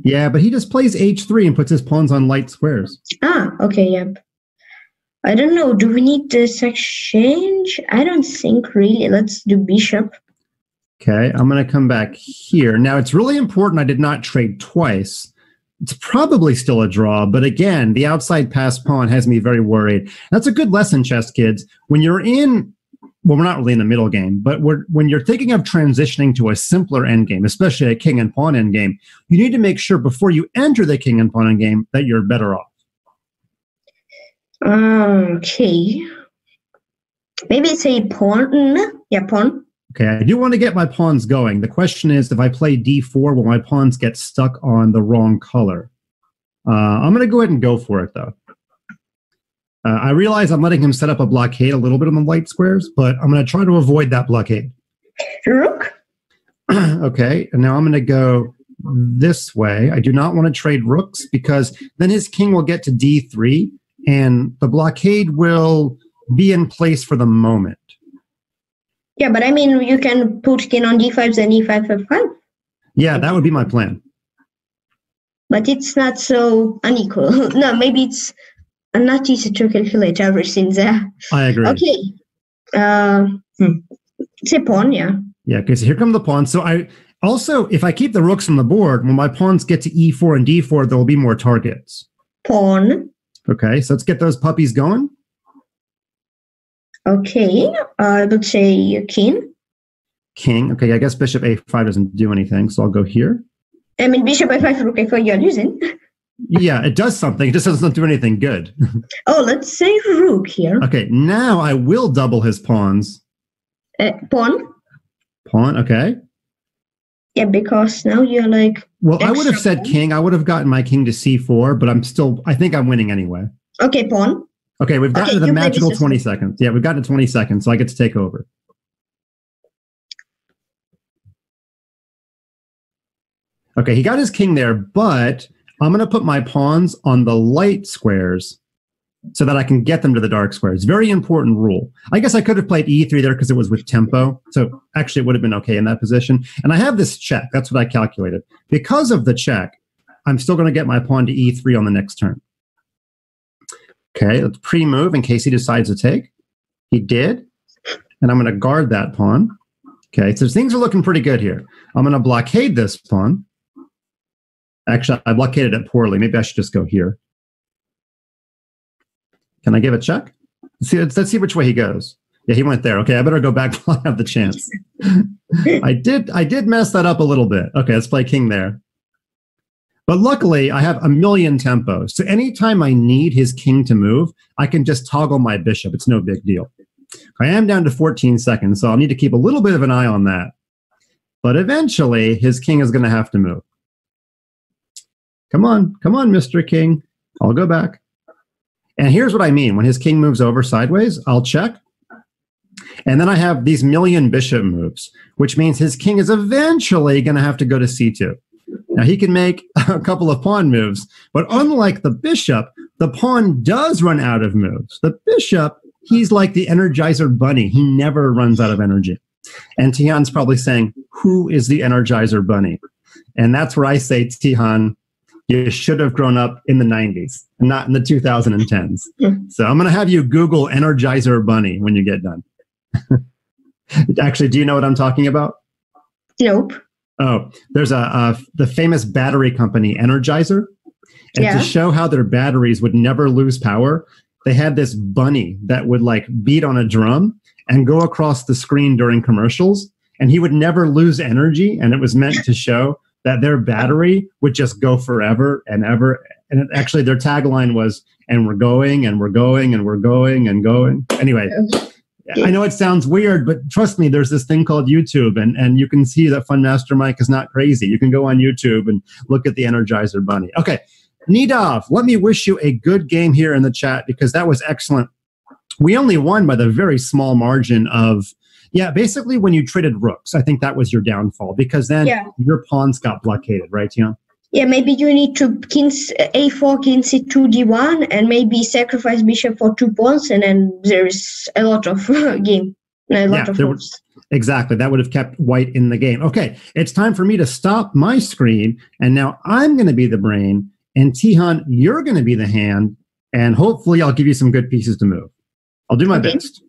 Yeah, but he just plays h three and puts his pawns on light squares. Ah, okay, yep. Yeah. I don't know. Do we need this exchange? I don't think really. Let's do bishop. Okay, I'm going to come back here. Now, it's really important I did not trade twice. It's probably still a draw, but again, the outside pass pawn has me very worried. That's a good lesson, chess kids. When you're in, well, we're not really in the middle game, but we're, when you're thinking of transitioning to a simpler endgame, especially a king and pawn endgame, you need to make sure before you enter the king and pawn endgame that you're better off. Okay. Maybe it's a pawn. Yeah, pawn. Okay, I do want to get my pawns going. The question is, if I play d four, will my pawns get stuck on the wrong color? Uh, I'm going to go ahead and go for it, though. Uh, I realize I'm letting him set up a blockade a little bit on the light squares, but I'm going to try to avoid that blockade. Rook? Okay, and now I'm going to go this way. I do not want to trade rooks, because then his king will get to d three, and the blockade will be in place for the moment. Yeah, but I mean, you can put king on d five, then e five, f five. Yeah, that would be my plan. But it's not so unequal. No, maybe it's not easy to calculate everything there. I agree. Okay. Uh, hmm. It's a pawn, yeah. Yeah, okay, so here come the pawns. So I also, if I keep the rooks on the board, when my pawns get to e four and d four, there will be more targets. Pawn. Okay, so let's get those puppies going. Okay, I uh, would say king. King. Okay, I guess bishop a five doesn't do anything, so I'll go here. I mean, bishop a five, rook a four, you're losing. Yeah, it does something. It just doesn't do anything good. Oh, let's say rook here. Okay, now I will double his pawns. Uh, pawn. Pawn, okay. Yeah, because now you're like... Well, I would have said king. I would have gotten my king to c four, but I'm still... I think I'm winning anyway. Okay, pawn. Okay, we've gotten okay, to the magical twenty seconds. Yeah, we've gotten to twenty seconds, so I get to take over. Okay, he got his king there, but I'm going to put my pawns on the light squares so that I can get them to the dark squares. Very important rule. I guess I could have played e three there because it was with tempo, so actually it would have been okay in that position. And I have this check. That's what I calculated. Because of the check, I'm still going to get my pawn to e three on the next turn. Okay, let's pre-move in case he decides to take. He did. And I'm going to guard that pawn. Okay, so things are looking pretty good here. I'm going to blockade this pawn. Actually, I blockaded it poorly. Maybe I should just go here. Can I give a check? Let's see, let's, let's see which way he goes. Yeah, he went there. Okay, I better go back while I have the chance. I did I did mess that up a little bit. Okay, let's play king there. But luckily, I have a million tempos. So anytime I need his king to move, I can just toggle my bishop. It's no big deal. I am down to fourteen seconds, so I'll need to keep a little bit of an eye on that. But eventually, his king is going to have to move. Come on. Come on, Mister King. I'll go back. And here's what I mean. When his king moves over sideways, I'll check. And then I have these million bishop moves, which means his king is eventually going to have to go to c two. Now, he can make a couple of pawn moves, but unlike the bishop, the pawn does run out of moves. The bishop, he's like the Energizer Bunny. He never runs out of energy. And Tihan's probably saying, who is the Energizer Bunny? And that's where I say, Tykhon, you should have grown up in the nineties, not in the two thousand tens. So I'm going to have you Google Energizer Bunny when you get done. Actually, do you know what I'm talking about? Nope. Oh, there's a, a the famous battery company, Energizer. And yeah. to show how their batteries would never lose power, they had this bunny that would like beat on a drum and go across the screen during commercials. And he would never lose energy. And it was meant to show that their battery would just go forever and ever. And it, actually, their tagline was, and we're going, and we're going, and we're going, and going. Anyway. I know it sounds weird, but trust me, there's this thing called YouTube, and, and you can see that FunMasterMike is not crazy. You can go on YouTube and look at the Energizer Bunny. Okay, Nidov, let me wish you a good game here in the chat, because that was excellent. We only won by the very small margin of, yeah, basically when you traded rooks, I think that was your downfall, because then yeah. your pawns got blockaded, right, Tian? Yeah, maybe you need to kings a four, king c two, d one, and maybe sacrifice bishop for two pawns, and then there is a lot of game, a lot yeah, of moves. Exactly, that would have kept white in the game. Okay, it's time for me to stop my screen, and now I'm going to be the brain, and Tykhon, you're going to be the hand, and hopefully I'll give you some good pieces to move. I'll do my okay. best.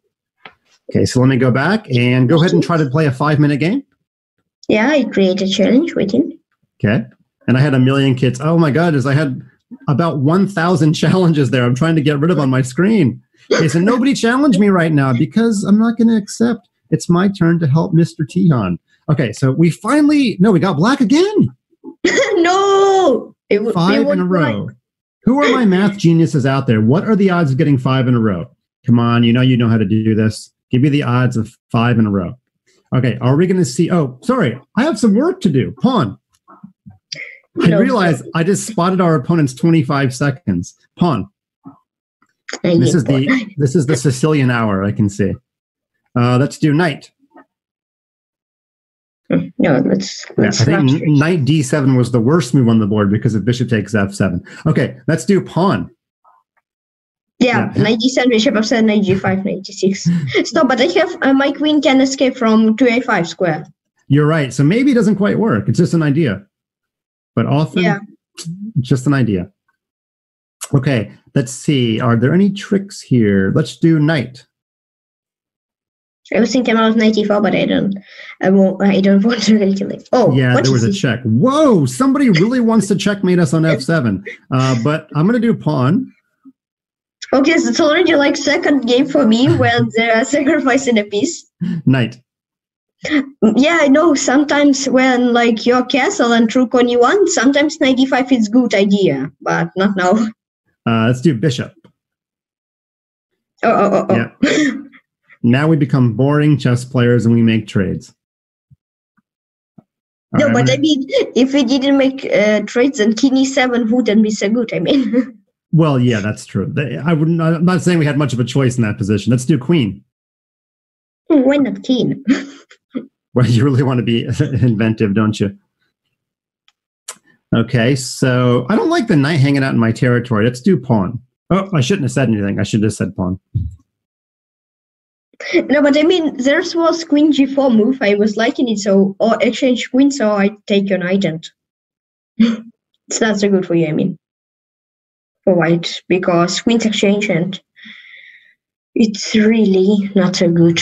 Okay, so let me go back and go ahead and try to play a five-minute game. Yeah, I create a challenge waiting. Okay. And I had a million kids. Oh my God, is I had about one thousand challenges there I'm trying to get rid of on my screen. Okay, so nobody challenged me right now because I'm not going to accept. It's my turn to help Mister Tykhon. Okay, so we finally, no, we got black again. No! It was, five it in a row. Black. Who are my math geniuses out there? What are the odds of getting five in a row? Come on, you know you know how to do this. Give me the odds of five in a row. Okay, are we going to see, oh, sorry, I have some work to do. Pawn. I realize I just spotted our opponent's twenty-five seconds. Pawn. This is the this is the Sicilian hour, I can see. Uh, let's do knight. No, let's, let's yeah, I think knight d seven was the worst move on the board because of bishop takes f seven. Okay, let's do pawn. Yeah, yeah. Knight d seven, bishop f seven, knight g five, knight g six. Stop, but I have uh, my queen can escape from two a five square. You're right. So maybe it doesn't quite work. It's just an idea. But often, yeah. just an idea. Okay, let's see. Are there any tricks here? Let's do knight. I was thinking about knight e four, but I don't. I won't. I don't want to really kill it. Oh, yeah. There was a check. Whoa! Somebody really wants to checkmate us on f seven. Uh, but I'm gonna do pawn. Okay, so it's already like second game for me where they're sacrificing a piece. Knight. Yeah, I know. Sometimes when like your castle and rook on e one, sometimes knight e five is good idea, but not now. Uh, let's do bishop. Oh, oh, oh, yeah. oh. Now we become boring chess players and we make trades. All no, right, but gonna... I mean, if we didn't make uh, trades, then king e seven wouldn't be so good. I mean. Well, yeah, that's true. I wouldn't. I'm not saying we had much of a choice in that position. Let's do queen. Why not king? Well, you really want to be inventive, don't you? Okay, so I don't like the knight hanging out in my territory. Let's do pawn. Oh, I shouldn't have said anything. I should have said pawn. No, but I mean, there was queen g four move. I was liking it, so or exchange queen, so I take your knight and it's not so good for you, I mean, for white, because queen's exchange and it's really not so good.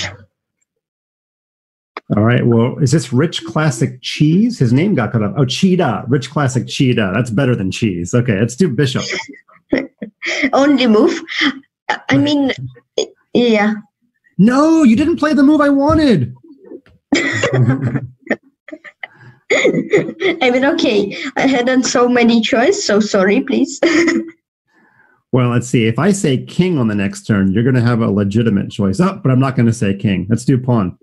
All right, well, is this Rich Classic Cheese? His name got cut off. Oh, Cheetah. Rich Classic Cheetah. That's better than cheese. Okay, let's do bishop. Only move. I mean, yeah. no, you didn't play the move I wanted. I mean, okay, I had done so many choices, so sorry, please. Well, let's see. If I say king on the next turn, you're going to have a legitimate choice. Oh, but I'm not going to say king. Let's do pawn.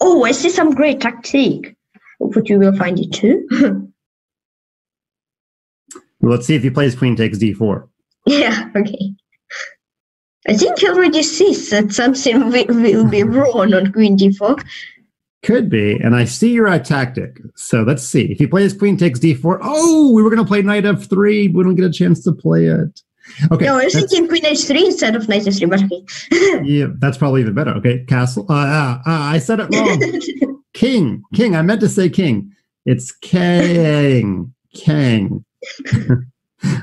Oh, I see some great tactic. But you will find it too. Well, let's see if he plays queen takes d four. Yeah, okay. I think he already sees that something will be wrong on queen d four. Could be, and I see your tactic. So let's see. If he plays queen takes d four, oh, we were going to play knight f three. We don't get a chance to play it. Okay. No, I was thinking queen h three instead of knight f three, but okay. Yeah, that's probably even better. Okay, castle. Uh, uh, uh, I said it wrong. King, king. I meant to say king. It's kang, kang.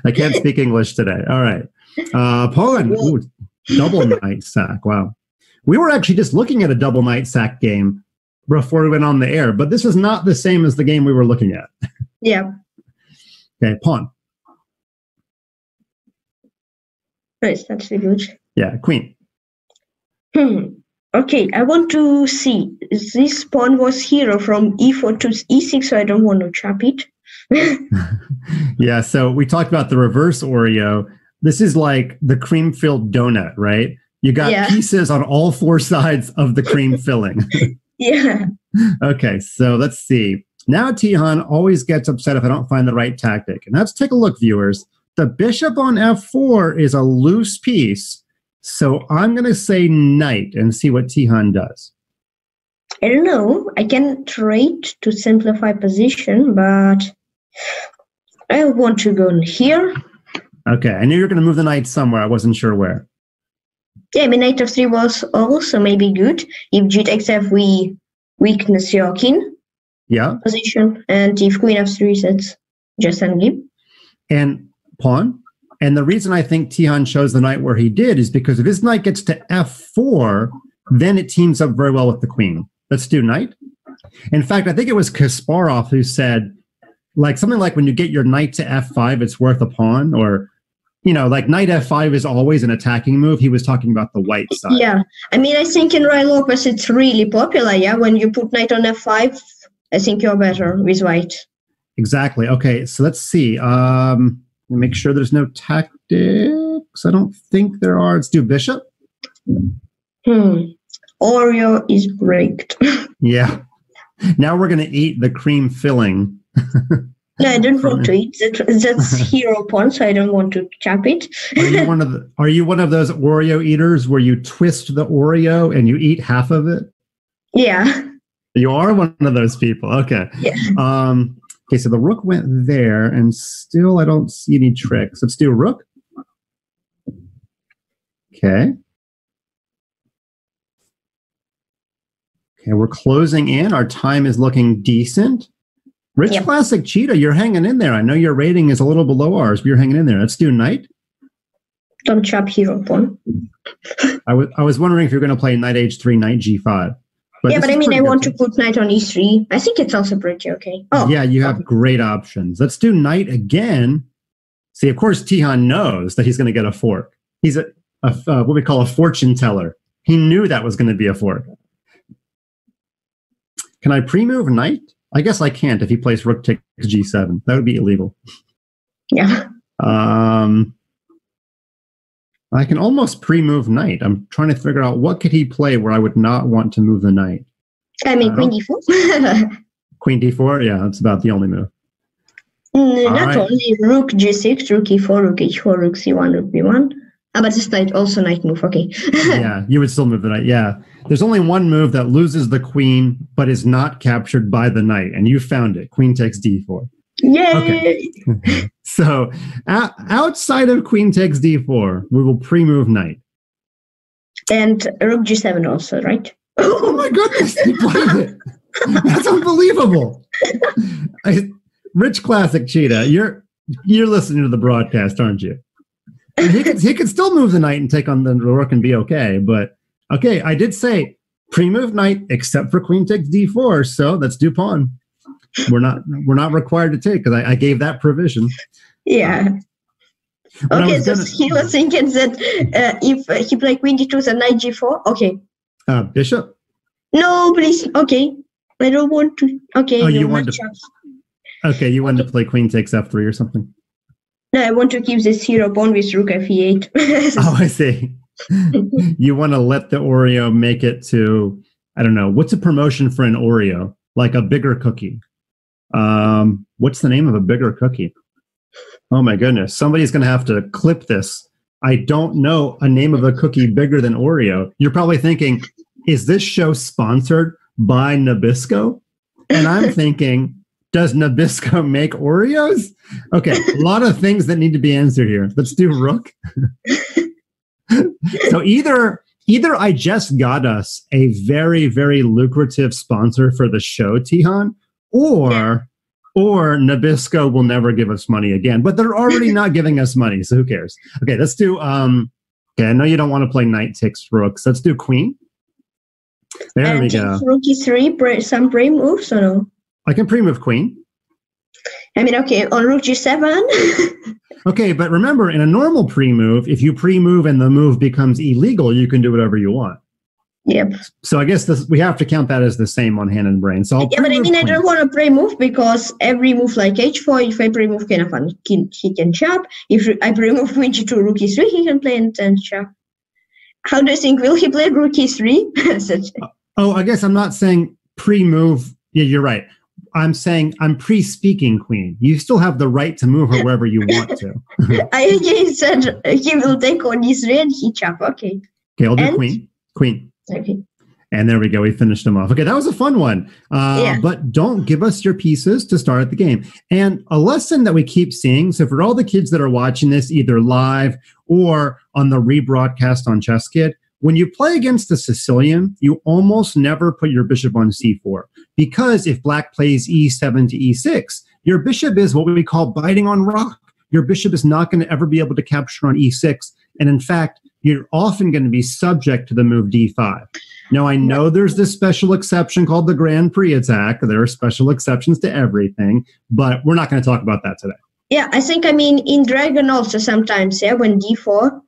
I can't speak English today. All right. Uh, Poland. Ooh, double knight sack. Wow. We were actually just looking at a double knight sack game before we went on the air, but this is not the same as the game we were looking at. Yeah. Okay, pawn. It's actually good. Yeah, queen. Hmm. Okay, I want to see. This pawn was here from e four to e six, so I don't want to trap it. Yeah, so we talked about the reverse Oreo. This is like the cream-filled donut, right? You got yeah. pieces on all four sides of the cream filling. Yeah. Okay, so let's see. Now Tykhon always gets upset if I don't find the right tactic. And let's take a look, viewers. The bishop on f four is a loose piece, so I'm going to say knight and see what Tykhon does. I don't know. I can try to simplify position, but I want to go in here. Okay, I knew you were going to move the knight somewhere. I wasn't sure where. Yeah, I mean, knight f three was also maybe good. If g takes f, we weakness your king yeah. position. And if queen f three, that's just endgame. And pawn. And the reason I think Tykhon chose the knight where he did is because if his knight gets to f four, then it teams up very well with the queen. Let's do knight. In fact, I think it was Kasparov who said, like, something like when you get your knight to f five, it's worth a pawn, or... You know, like knight f five is always an attacking move. He was talking about the white side. Yeah. I mean, I think in Ruy Lopez, it's really popular. Yeah. When you put knight on f five, I think you're better with white. Exactly. Okay. So let's see. Um, make sure there's no tactics. I don't think there are. Let's do bishop. Hmm. Oreo is raked. Yeah. Now we're going to eat the cream filling. No, I don't want to eat. That, that's hero pawn, so I don't want to chop it. Are you one of the, are you one of those Oreo eaters where you twist the Oreo and you eat half of it? Yeah. You are one of those people. Okay. Yeah. Um, okay, so the rook went there, and still I don't see any tricks. Let's do a rook. Okay. Okay, we're closing in. Our time is looking decent. Rich yep. Classic Cheetah, you're hanging in there. I know your rating is a little below ours, but you're hanging in there. Let's do knight. Don't chop hero pawn. I was I was wondering if you're going to play knight h three, knight g five. But yeah, but I mean, I want to put knight on e three. I think it's also pretty okay. Oh, yeah, you have great options. Let's do knight again. See, of course, Tykhon knows that he's going to get a fork. He's a, a uh, what we call a fortune teller. He knew that was going to be a fork. Can I pre-move knight? I guess I can't if he plays rook takes g seven. That would be illegal. Yeah. Um, I can almost pre-move knight. I'm trying to figure out what could he play where I would not want to move the knight. I mean, I queen d four. Queen d four? Yeah, that's about the only move. No, not right. only. Rook g six, rook e four, rook h four, rook c one, rook b one. Ah, but this knight also knight move. Okay. Yeah, you would still move the knight. Yeah. There's only one move that loses the queen, but is not captured by the knight, and you found it. Queen takes d four. Yay! Okay. So, outside of queen takes d four, we will pre-move knight. And rook g seven also, right? Oh my goodness, he played it! That's unbelievable! I, Rich Classic Cheetah, you're you're listening to the broadcast, aren't you? And he could he could still move the knight and take on the rook and be okay, but. Okay, I did say pre-move knight except for queen takes d four, so let's do pawn. We're not we're not required to take because I, I gave that provision. Yeah. What okay, so he was thinking that uh, if uh, he played queen d two, then knight g four. Okay. Uh, bishop? No, please. Okay. I don't want to. Okay. Oh, you want to. Chance. Okay, you want to play queen takes f three or something? No, I want to keep this hero pawn with rook f eight. Oh, I see. You want to let the Oreo make it to, I don't know, what's a promotion for an Oreo? Like a bigger cookie. Um, what's the name of a bigger cookie? Oh my goodness, somebody's going to have to clip this. I don't know a name of a cookie bigger than Oreo. You're probably thinking, is this show sponsored by Nabisco? And I'm thinking, does Nabisco make Oreos? Okay, a lot of things that need to be answered here. Let's do rook. So either either I just got us a very, very lucrative sponsor for the show, Tykhon, or or Nabisco will never give us money again. But they're already not giving us money, so who cares? Okay, let's do... Um, okay, I know you don't want to play knight takes rooks. Let's do queen. There and we go. Rook e three, some pre-moves or no? I can pre-move queen. I mean, okay, on rook g seven. Okay, but remember, in a normal pre-move, if you pre-move and the move becomes illegal, you can do whatever you want. Yep. So I guess this, we have to count that as the same on hand and brain. So I'll yeah, but I mean, queen. I don't want to pre-move because every move like h four, if I pre-move, can, he can chop. If I pre-move queen g two, rook e three, he can play and, and chop. How do you think, will he play rook e three? Oh, I guess I'm not saying pre-move. Yeah, you're right. I'm saying I'm pre-speaking queen. You still have the right to move her wherever you want to. I he said he will take on e three and he chop. Okay. Okay, I'll do and? queen. Queen. Okay. And there we go. We finished them off. Okay, that was a fun one. Uh, yeah. But don't give us your pieces to start the game. And a lesson that we keep seeing, so for all the kids that are watching this either live or on the rebroadcast on Chess Kid, when you play against the Sicilian, you almost never put your bishop on c four. Because if black plays e seven to e six, your bishop is what we call biting on rock. Your bishop is not going to ever be able to capture on e six. And in fact, you're often going to be subject to the move d five. Now, I know there's this special exception called the Grand Prix attack. There are special exceptions to everything, but we're not going to talk about that today. Yeah, I think, I mean, in Dragon also sometimes, yeah, when d four,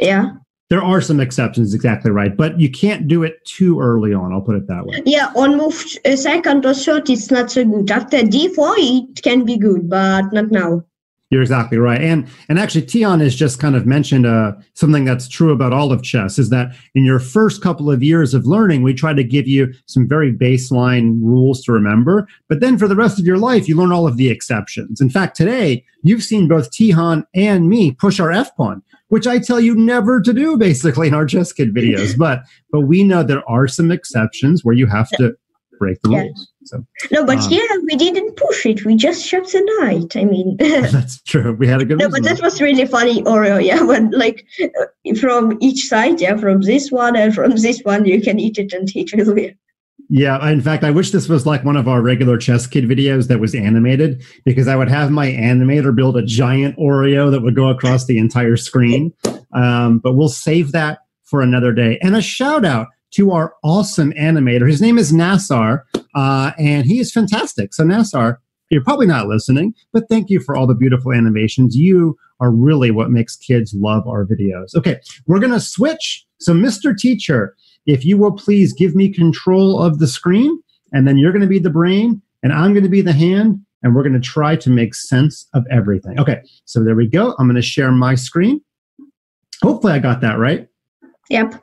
yeah. There are some exceptions, exactly right, but you can't do it too early on, I'll put it that way. Yeah, on move uh, second or third, it's not so good. After d four, it can be good, but not now. You're exactly right. And and actually, Tykhon has just kind of mentioned uh, something that's true about all of chess, is that in your first couple of years of learning, we try to give you some very baseline rules to remember. But then for the rest of your life, you learn all of the exceptions. In fact, today, you've seen both Tykhon and me push our F-pawn, which I tell you never to do, basically, in our Chess Kid videos. But but we know there are some exceptions where you have to break the yeah. rules. So, no, but um, here we didn't push it. We just shot the knight. I mean, that's true. We had a good. No, but that was really funny, Oreo. Yeah, when like from each side, yeah, from this one and from this one, you can eat it and it will win. Yeah, in fact, I wish this was like one of our regular Chess Kid videos that was animated, because I would have my animator build a giant Oreo that would go across the entire screen. Um, but we'll save that for another day. And a shout out to our awesome animator. His name is Nassar, uh, and he is fantastic. So Nassar, you're probably not listening, but thank you for all the beautiful animations. You are really what makes kids love our videos. Okay, we're gonna switch. So Mister Teacher, if you will please give me control of the screen, and then you're gonna be the brain, and I'm gonna be the hand, and we're gonna try to make sense of everything. Okay, so there we go. I'm gonna share my screen. Hopefully I got that right. Yep.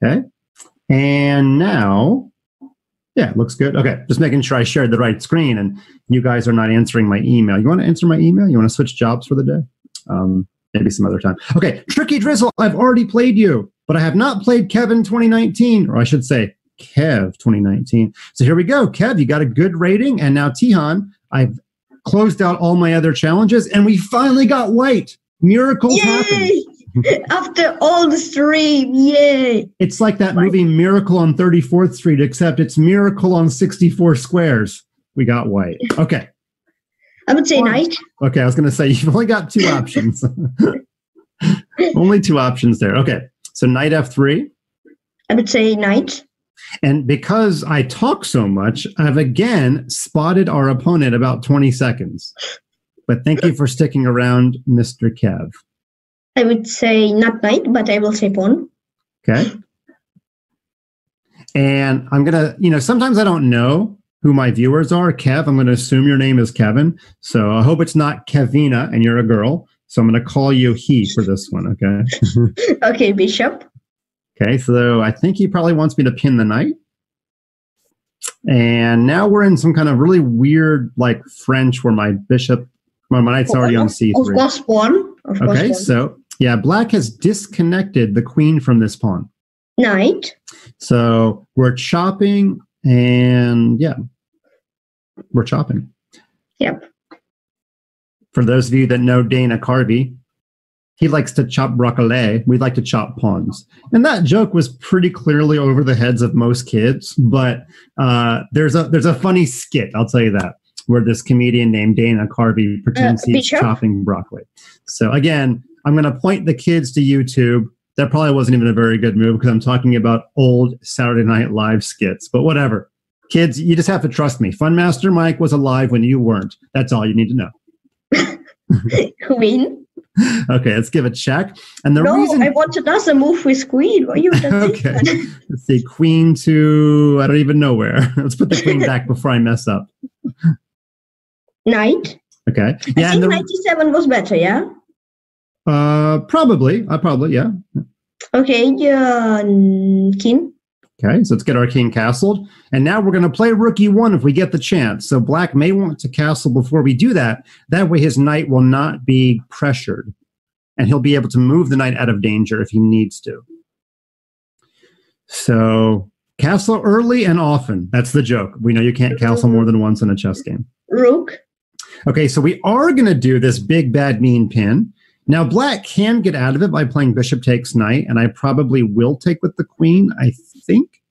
Okay. And now, yeah, it looks good. Okay, just making sure I shared the right screen and you guys are not answering my email. You want to answer my email? You want to switch jobs for the day? Um, maybe some other time. Okay, Tricky Drizzle, I've already played you, but I have not played Kevin twenty nineteen, or I should say Kev twenty nineteen. So here we go. Kev, you got a good rating. And now Tykhon, I've closed out all my other challenges and we finally got white. Miracles happen. After all the stream, yay! It's like that movie Miracle on thirty-fourth Street, except it's Miracle on sixty-four Squares. We got white. Okay. I would say knight. Okay, I was going to say you've only got two options. Only two options there. Okay, so knight f three. I would say knight. And because I talk so much, I've again spotted our opponent about twenty seconds. But thank you for sticking around, Mister Kev. I would say not knight, but I will say pawn. Okay. And I'm going to, you know, sometimes I don't know who my viewers are. Kev, I'm going to assume your name is Kevin. So I hope it's not Kevina and you're a girl. So I'm going to call you he for this one, okay? Okay, bishop. Okay, so I think he probably wants me to pin the knight. And now we're in some kind of really weird, like, French where my bishop, well, my knight's already on c three. Of course, pawn. Of course, okay, pawn. So, yeah, black has disconnected the queen from this pawn. Knight. So we're chopping, and yeah, we're chopping. Yep. For those of you that know Dana Carvey, he likes to chop broccoli. We like to chop pawns. And that joke was pretty clearly over the heads of most kids, but uh, there's a there's a funny skit, I'll tell you that, where this comedian named Dana Carvey pretends uh, he's chopping broccoli. So again, I'm going to point the kids to YouTube. That probably wasn't even a very good move because I'm talking about old Saturday Night Live skits, but whatever. Kids, you just have to trust me. Funmaster Mike was alive when you weren't. That's all you need to know. Queen. Okay, let's give a check. And the no, reason I want another move with queen. What are you okay. Let's see, queen to I don't even know where. Let's put the queen back before I mess up. Knight. Okay. Yeah, I think the... ninety-seven was better, yeah? Uh probably. I uh, probably, yeah. Okay, uh, king. Okay, so let's get our king castled. And now we're going to play rookie one if we get the chance. So black may want to castle before we do that. That way his knight will not be pressured. And he'll be able to move the knight out of danger if he needs to. So castle early and often. That's the joke. We know you can't castle more than once in a chess game. Rook. Okay, so we are going to do this big, bad, mean pin. Now, black can get out of it by playing bishop takes knight, and I probably will take with the queen, I think.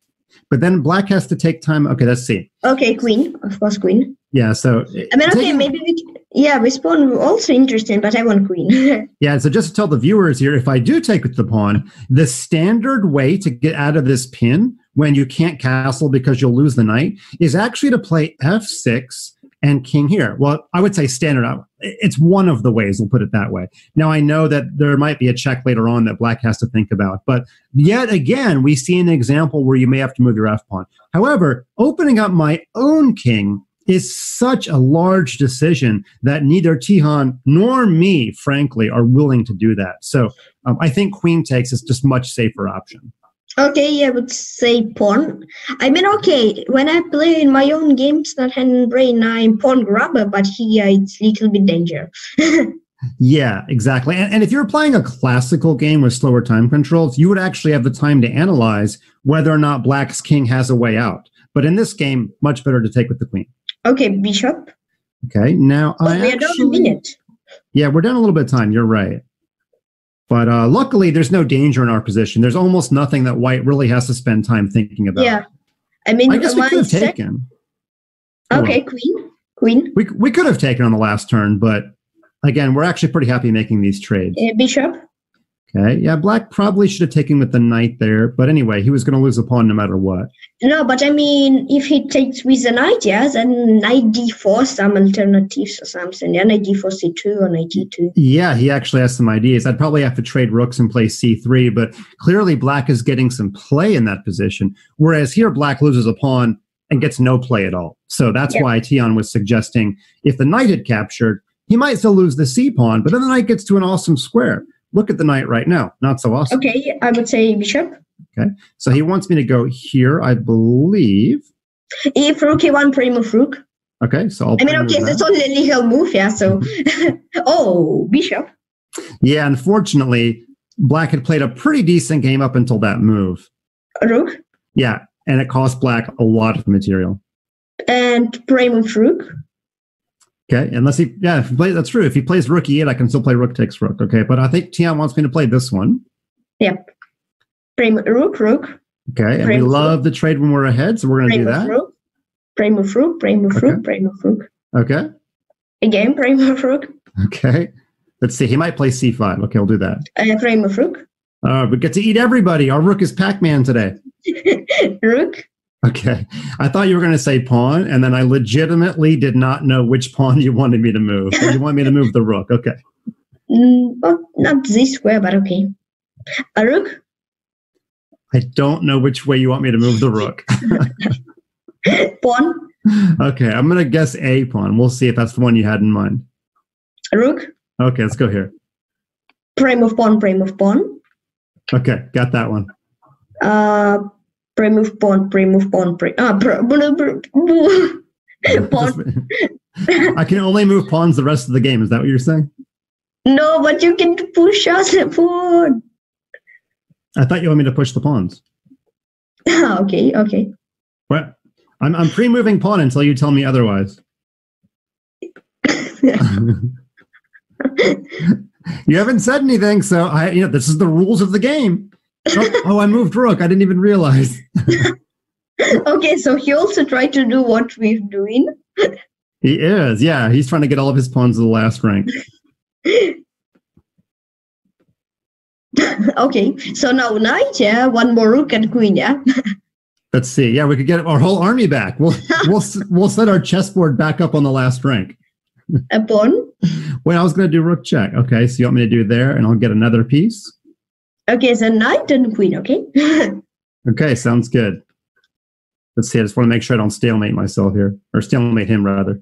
But then black has to take time. Okay, let's see. Okay, queen. Of course, queen. Yeah, so... I mean, okay, maybe we... Yeah, we spawn also interesting, but I want queen. Yeah, so just to tell the viewers here, if I do take with the pawn, the standard way to get out of this pin when you can't castle because you'll lose the knight is actually to play f six and king here. Well, I would say standard. It's one of the ways, we'll put it that way. Now, I know that there might be a check later on that black has to think about, but yet again, we see an example where you may have to move your f-pawn. However, opening up my own king is such a large decision that neither Tykhon nor me, frankly, are willing to do that. So um, I think queen takes is just a much safer option. Okay, I would say pawn. I mean, okay, when I play in my own games, not hand and brain, I'm pawn grabber, but here it's a little bit danger. Yeah, exactly. And, and if you're playing a classical game with slower time controls, you would actually have the time to analyze whether or not black's king has a way out. But in this game, much better to take with the queen. Okay, bishop. Okay, now oh, I we actually... are down a minute. Yeah, we're down a little bit of time, you're right. But uh, luckily, there's no danger in our position. There's almost nothing that white really has to spend time thinking about. Yeah, I mean, I guess we could have taken. Okay, well, queen, queen. We we could have taken on the last turn, but again, we're actually pretty happy making these trades. Uh, bishop. Okay, yeah, black probably should have taken with the knight there, but anyway, he was going to lose the pawn no matter what. No, but I mean, if he takes with the knight, yeah, then knight d four, some alternatives or something. Yeah, knight d four, c two, or knight d two. Yeah, he actually has some ideas. I'd probably have to trade rooks and play c three, but clearly black is getting some play in that position, whereas here black loses a pawn and gets no play at all. So that's yep. why Tykhon was suggesting if the knight had captured, he might still lose the c pawn, but then the knight gets to an awesome square. Look at the knight right now. Not so awesome. Okay, I would say bishop. Okay, so he wants me to go here, I believe. If rook e one, pre-move rook. Okay, so I'll I mean, okay, so it's only a legal move, yeah, so... Oh, bishop. Yeah, unfortunately, black had played a pretty decent game up until that move. Rook? Yeah, and it cost black a lot of material. And pre-move rook. Okay, unless he, yeah, if he plays, that's true. If he plays rook e eight, I can still play rook takes rook. Okay, but I think Tykhon wants me to play this one. Yep. Prime rook, rook. Okay, and we love the trade when we're ahead, so we're going to do that. Prime of rook, prime of rook, prime of rook. Okay. Again, prime of rook. Okay. Let's see, he might play c five. Okay, we'll do that. Uh, prime of rook. Uh, we get to eat everybody. Our rook is Pac-Man today. Rook. Okay. I thought you were going to say pawn, and then I legitimately did not know which pawn you wanted me to move. You want me to move the rook. Okay. Mm, well, not this way, but okay. A rook? I don't know which way you want me to move the rook. Pawn? Okay, I'm going to guess a pawn. We'll see if that's the one you had in mind. A rook? Okay, let's go here. Prime of pawn, prime of pawn. Okay, got that one. Uh... Prime of pawn, prime of pawn, prime. Ah, pr br br br pawn. I can only move pawns the rest of the game. Is that what you're saying? No, but you can push us a pawn. I thought you wanted me to push the pawns. Ah, okay, okay. What? I'm I'm pre-moving pawn until you tell me otherwise. You haven't said anything, so I you know this is the rules of the game. oh, oh, I moved rook. I didn't even realize. Okay, so he also tried to do what we're doing. He is, yeah. He's trying to get all of his pawns to the last rank. Okay, so now knight, yeah, one more rook and queen, yeah. Let's see. Yeah, we could get our whole army back. We'll we'll we'll set our chessboard back up on the last rank. A pawn. Wait, I was going to do rook check. Okay, so you want me to do there, and I'll get another piece. Okay, so knight and queen, okay? Okay, sounds good. Let's see, I just want to make sure I don't stalemate myself here. Or stalemate him, rather.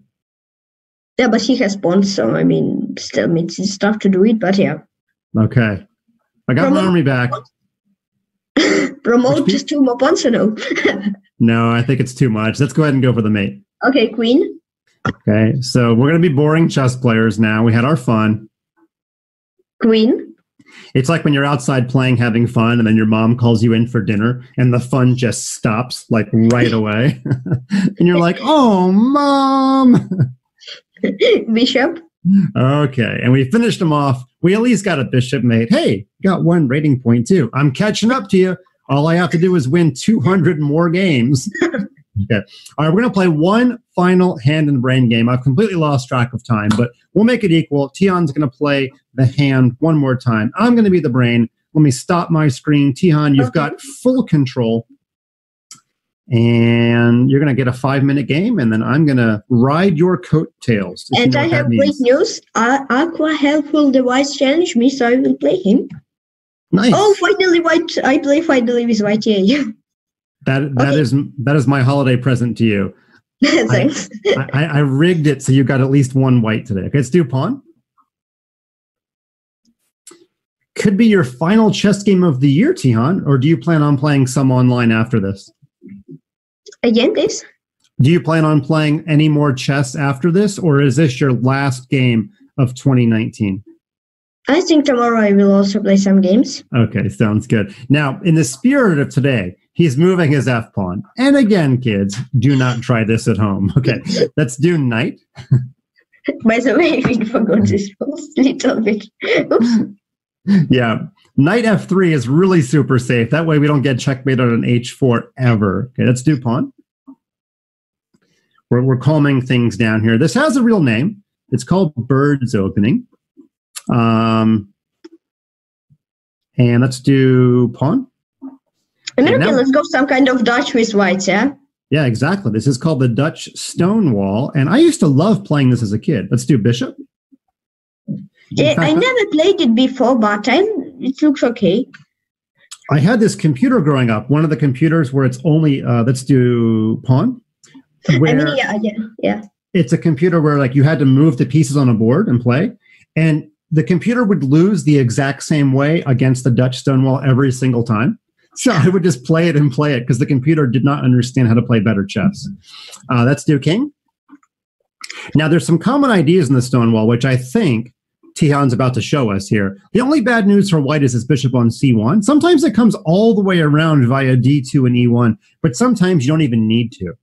Yeah, but he has pawns, so, I mean, stalemates is tough to do it, but yeah. Okay. I got Promote my army back. Promote just two more pawns or no? No, I think it's too much. Let's go ahead and go for the mate. Okay, queen. Okay, so we're going to be boring chess players now. We had our fun. Queen. It's like when you're outside playing, having fun, and then your mom calls you in for dinner, and the fun just stops, like, right away. And you're like, oh, Mom! Bishop. Okay, and we finished him off. We at least got a bishop mate. Hey, got one rating point, too. I'm catching up to you. All I have to do is win two hundred more games. Okay. All right, we're going to play one final hand and brain game. I've completely lost track of time, but we'll make it equal. Tykhon's going to play the hand one more time. I'm going to be the brain. Let me stop my screen. Tykhon, you've okay. got full control. And you're going to get a five-minute game, and then I'm going to ride your coattails. And I have great news. Uh, Aqua Health will device challenge me, so I will play him. Nice. Oh, finally, white. I play finally with white. Yeah. That that okay. is that is my holiday present to you. Thanks. I, I, I rigged it so you got at least one white today. Okay, let's do pawn. Could be your final chess game of the year, Tykhon, or do you plan on playing some online after this? Again, please. Do you plan on playing any more chess after this, or is this your last game of twenty nineteen? I think tomorrow I will also play some games. Okay, sounds good. Now, in the spirit of today, he's moving his f-pawn. And again, kids, do not try this at home. Okay, let's do knight. By the way, we forgot this a little bit. Oops. Yeah, knight f three is really super safe. That way we don't get checkmate on an h four ever. Okay, let's do pawn. We're, we're calming things down here. This has a real name. It's called Bird's Opening. Um, and let's do pawn. American, now, let's go some kind of Dutch with whites, yeah? Yeah, exactly. This is called the Dutch Stonewall, and I used to love playing this as a kid. Let's do bishop. Yeah, I never played it before, but I, it looks okay. I had this computer growing up, one of the computers where it's only, uh, let's do pawn. Where I mean, yeah, yeah, yeah. It's a computer where like you had to move the pieces on a board and play, and the computer would lose the exact same way against the Dutch Stonewall every single time. So I would just play it and play it because the computer did not understand how to play better chess. Uh, let's do king. Now, there's some common ideas in the Stonewall, which I think Tykhon's about to show us here. The only bad news for white is this bishop on c one. Sometimes it comes all the way around via d two and e one, but sometimes you don't even need to.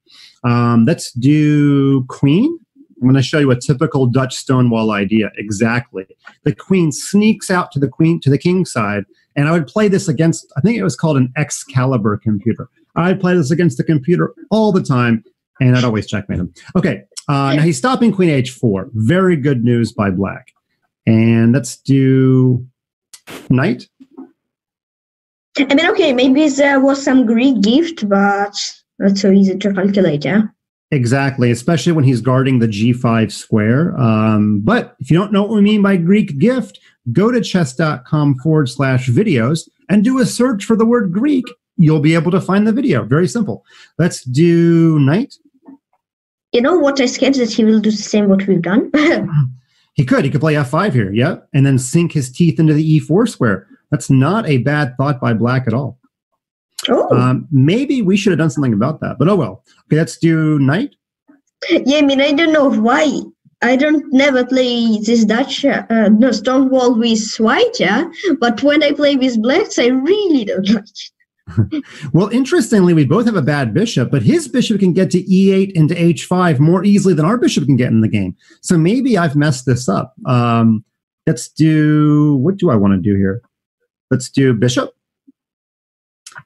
Um, let's do queen. I'm going to show you a typical Dutch Stonewall idea. Exactly. The queen sneaks out to the queen to the king side. And I would play this against, I think it was called an Excalibur computer. I'd play this against the computer all the time, and I'd always checkmate him. Okay, uh, now he's stopping queen h four. Very good news by black. And let's do knight. I mean, okay, maybe there was some Greek gift, but not so easy to calculate, yeah? Exactly, especially when he's guarding the G five square. Um, but if you don't know what we mean by Greek gift, go to chess dot com forward slash videos and do a search for the word Greek. You'll be able to find the video. Very simple. Let's do knight. You know what? I scared that he will do the same what we've done. He could. He could play f five here, yeah, and then sink his teeth into the e four square. That's not a bad thought by black at all. Oh. Um, maybe we should have done something about that, but oh well. Okay, let's do knight. Yeah, I mean, I don't know why. I don't never play this Dutch, uh, no, Stonewall with white, yeah? But when I play with blacks, I really don't like it. Well, interestingly, we both have a bad bishop, but his bishop can get to e eight and to h five more easily than our bishop can get in the game. So maybe I've messed this up. Um, let's do... What do I want to do here? Let's do bishop.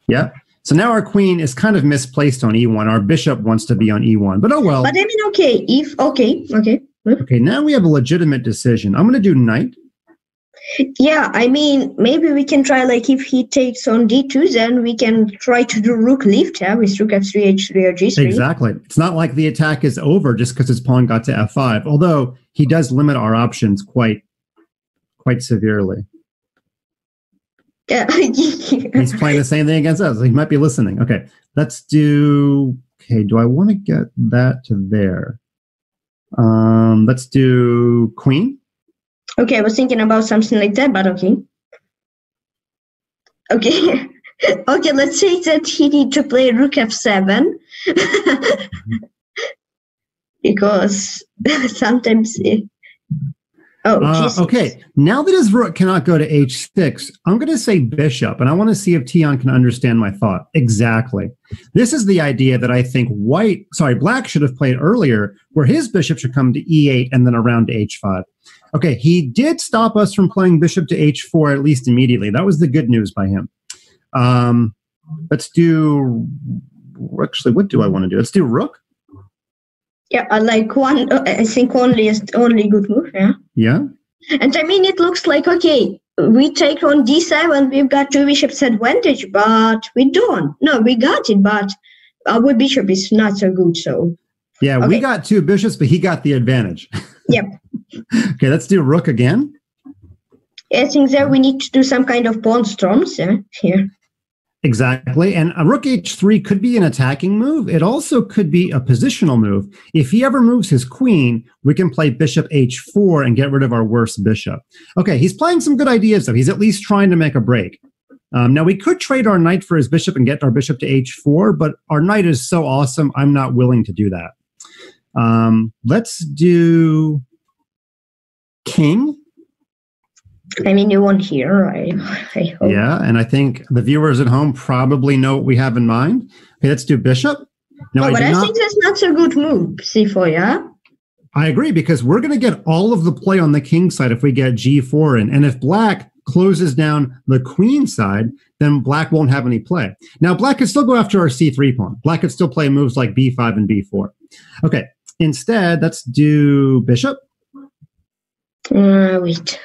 Yeah. So now our queen is kind of misplaced on e one. Our bishop wants to be on e one, but oh well. But I mean, okay, if... Okay, okay. Okay, now we have a legitimate decision. I'm going to do knight. Yeah, I mean, maybe we can try, like, if he takes on d two, then we can try to do rook left, yeah, with rook f three, h three, or g three. Exactly. It's not like the attack is over just because his pawn got to f five, although he does limit our options quite quite severely. Yeah. He's playing the same thing against us. He might be listening. Okay, let's do... Okay, do I want to get that to there? Um, let's do queen. Okay, I was thinking about something like that, but okay. Okay. Okay, let's say that he needs to play rook f seven. Because sometimes... It... Oh, uh, okay, now that his rook cannot go to h six, I'm going to say bishop, and I want to see if Tion can understand my thought. Exactly. This is the idea that I think white, sorry, black should have played earlier, where his bishop should come to e eight and then around to h five. Okay, he did stop us from playing bishop to h four, at least immediately. That was the good news by him. Um, let's do... Actually, what do I want to do? Let's do rook. Yeah, I like one, I think only is only good move, yeah? Yeah. And I mean, it looks like, okay, we take on d seven, we've got two bishops advantage, but we don't. No, we got it, but our bishop is not so good, so... Yeah, okay. We got two bishops, but he got the advantage. Yep. Okay, let's do rook again. I think there we need to do some kind of pawn storms, yeah? Here. Exactly, and a rook h three could be an attacking move. It also could be a positional move. If he ever moves his queen, we can play bishop h four and get rid of our worst bishop. Okay, he's playing some good ideas, though. He's at least trying to make a break. Um, now, we could trade our knight for his bishop and get our bishop to h four, but our knight is so awesome, I'm not willing to do that. Um, let's do king. I mean, you won't hear, I, I hope. Yeah, and I think the viewers at home probably know what we have in mind. Okay, let's do bishop. No, oh, but I, I think that's not so good move, c four, yeah? I agree, because we're going to get all of the play on the king side if we get g four in. And if black closes down the queen side, then black won't have any play. Now, black could still go after our c three pawn. Black could still play moves like b five and b four. Okay, instead, let's do bishop. Uh, wait.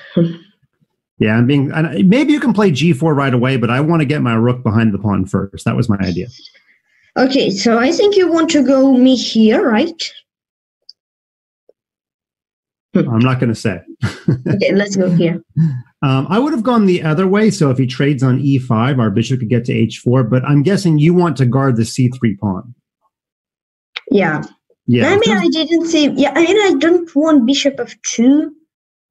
Yeah, I'm being. Maybe you can play g four right away, but I want to get my rook behind the pawn first. That was my idea. Okay, so I think you want to go me here, right? I'm not going to say. Okay, let's go here. Um, I would have gone the other way, so if he trades on e five, our bishop could get to h four, but I'm guessing you want to guard the c three pawn. Yeah. Yeah. I mean, I didn't see. Yeah, I mean, I don't want bishop f two.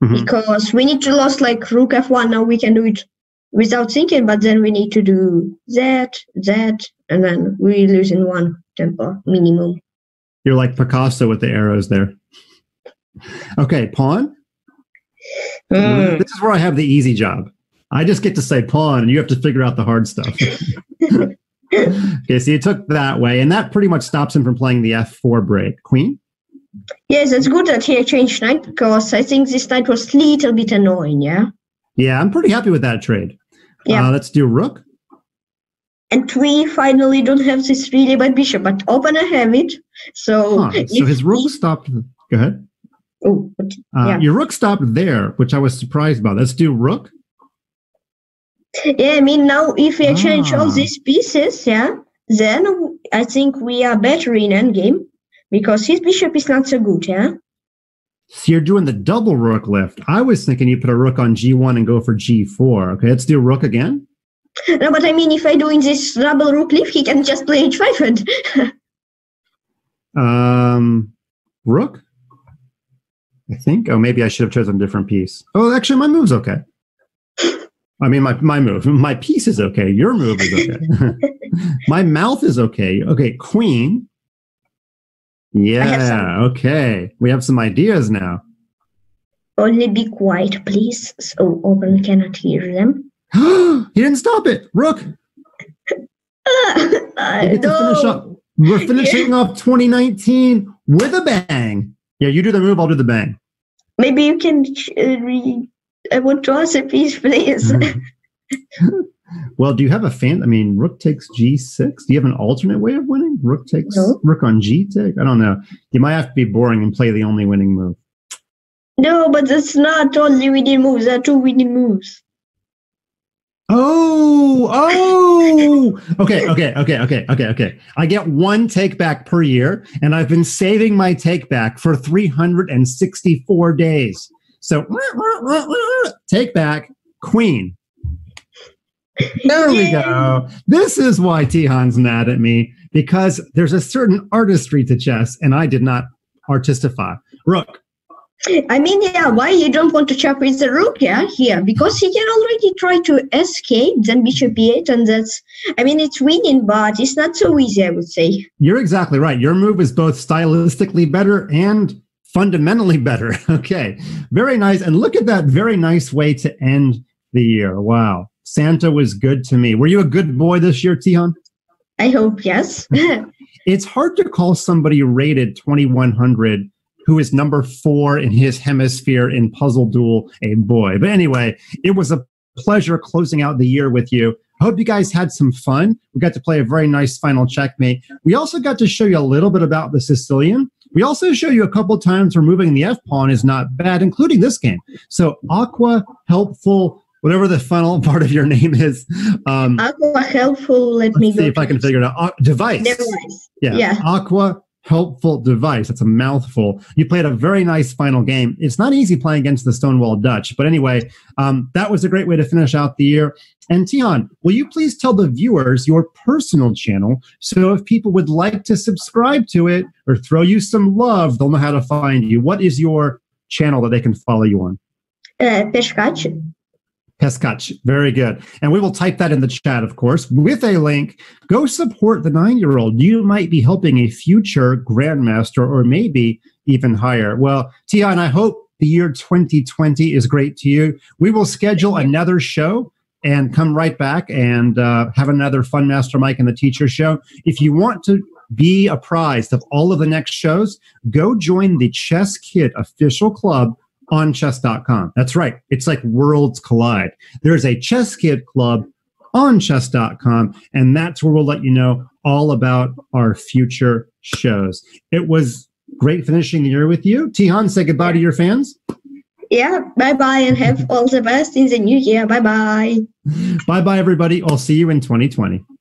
Mm-hmm. Because we need to lose like rook f one. Now we can do it without thinking, but then we need to do that, that, and then we lose in one tempo minimum. You're like Picasso with the arrows there. Okay, pawn. Mm. This is where I have the easy job. I just get to say pawn, and you have to figure out the hard stuff. Okay, so you took that way, and that pretty much stops him from playing the f four break. Queen? Yes, it's good that he changed knight, because I think this knight was a little bit annoying, yeah? Yeah, I'm pretty happy with that trade. Yeah. Uh, let's do rook. And we finally don't have this really bad bishop, but opener have it. So, huh. so his rook stopped. Go ahead. Oh, yeah. uh, your rook stopped there, which I was surprised by. Let's do rook. Yeah, I mean, now if we ah. change all these pieces, yeah, then I think we are better in endgame because his bishop is not so good, yeah? So you're doing the double rook lift. I was thinking you put a rook on g one and go for g four. Okay, let's do rook again. No, but I mean, if I do in this double rook lift, he can just play h five. um, rook? I think. Oh, maybe I should have chosen a different piece. Oh, actually, my move's okay. I mean, my, my move. My piece is okay. Your move is okay. My mouth is okay. Okay, queen. Yeah, okay. We have some ideas now. Only be quiet, please, so Open cannot hear them. He didn't stop it. Rook. I get to finish up. We're finishing off twenty nineteen with a bang. Yeah, you do the move, I'll do the bang. Maybe you can uh, read. I want to ask a piece, please. Well, do you have a fan? I mean, rook takes g six. Do you have an alternate way of winning? Rook takes no. Rook on g six? I don't know. You might have to be boring and play the only winning move. No, but it's not only winning moves. There are two winning moves. Oh, oh, okay, okay, okay, okay, okay, okay. I get one take back per year, and I've been saving my take back for three hundred sixty-four days. So, take back, queen. There we go. This is why Tykhon's mad at me, because there's a certain artistry to chess, and I did not artistify. Rook. I mean, yeah, why you don't want to chop with the rook, yeah, here? Because he can already try to escape, then bishop e eight, and that's, I mean, it's winning, but it's not so easy, I would say. You're exactly right. Your move is both stylistically better and fundamentally better. Okay, very nice. And look at that very nice way to end the year. Wow. Santa was good to me. Were you a good boy this year, Tykhon? I hope, yes. It's hard to call somebody rated twenty-one hundred who is number four in his hemisphere in Puzzle Duel, a boy. But anyway, it was a pleasure closing out the year with you. I hope you guys had some fun. We got to play a very nice final checkmate. We also got to show you a little bit about the Sicilian. We also show you a couple times removing the F-pawn is not bad, including this game. So Aqua, helpful, whatever the final part of your name is. Um, Aqua, helpful, let me go. See if I can figure it out. Uh, device. Device. Yeah. yeah. Aqua, helpful device. That's a mouthful. You played a very nice final game. It's not easy playing against the Stonewall Dutch, but anyway, um, that was a great way to finish out the year. And Tykhon, will you please tell the viewers your personal channel, so if people would like to subscribe to it or throw you some love, they'll know how to find you. What is your channel that they can follow you on? Uh, PeshkaCh. PeshkaCh. Very good. And we will type that in the chat, of course, with a link. Go support the nine-year-old. You might be helping a future grandmaster or maybe even higher. Well, Tykhon, I hope the year twenty twenty is great to you. We will schedule another show and come right back and uh, have another FunMasterMike and the Teacher Show. If you want to be apprised of all of the next shows, go join the Chess Kid official club on chess dot com. That's right. It's like worlds collide. There's a Chess Kid club on chess dot com, and that's where we'll let you know all about our future shows. It was great finishing the year with you. Tykhon, say goodbye to your fans. Yeah, bye-bye, and have all the best in the new year. Bye-bye. Bye-bye, everybody. I'll see you in twenty twenty.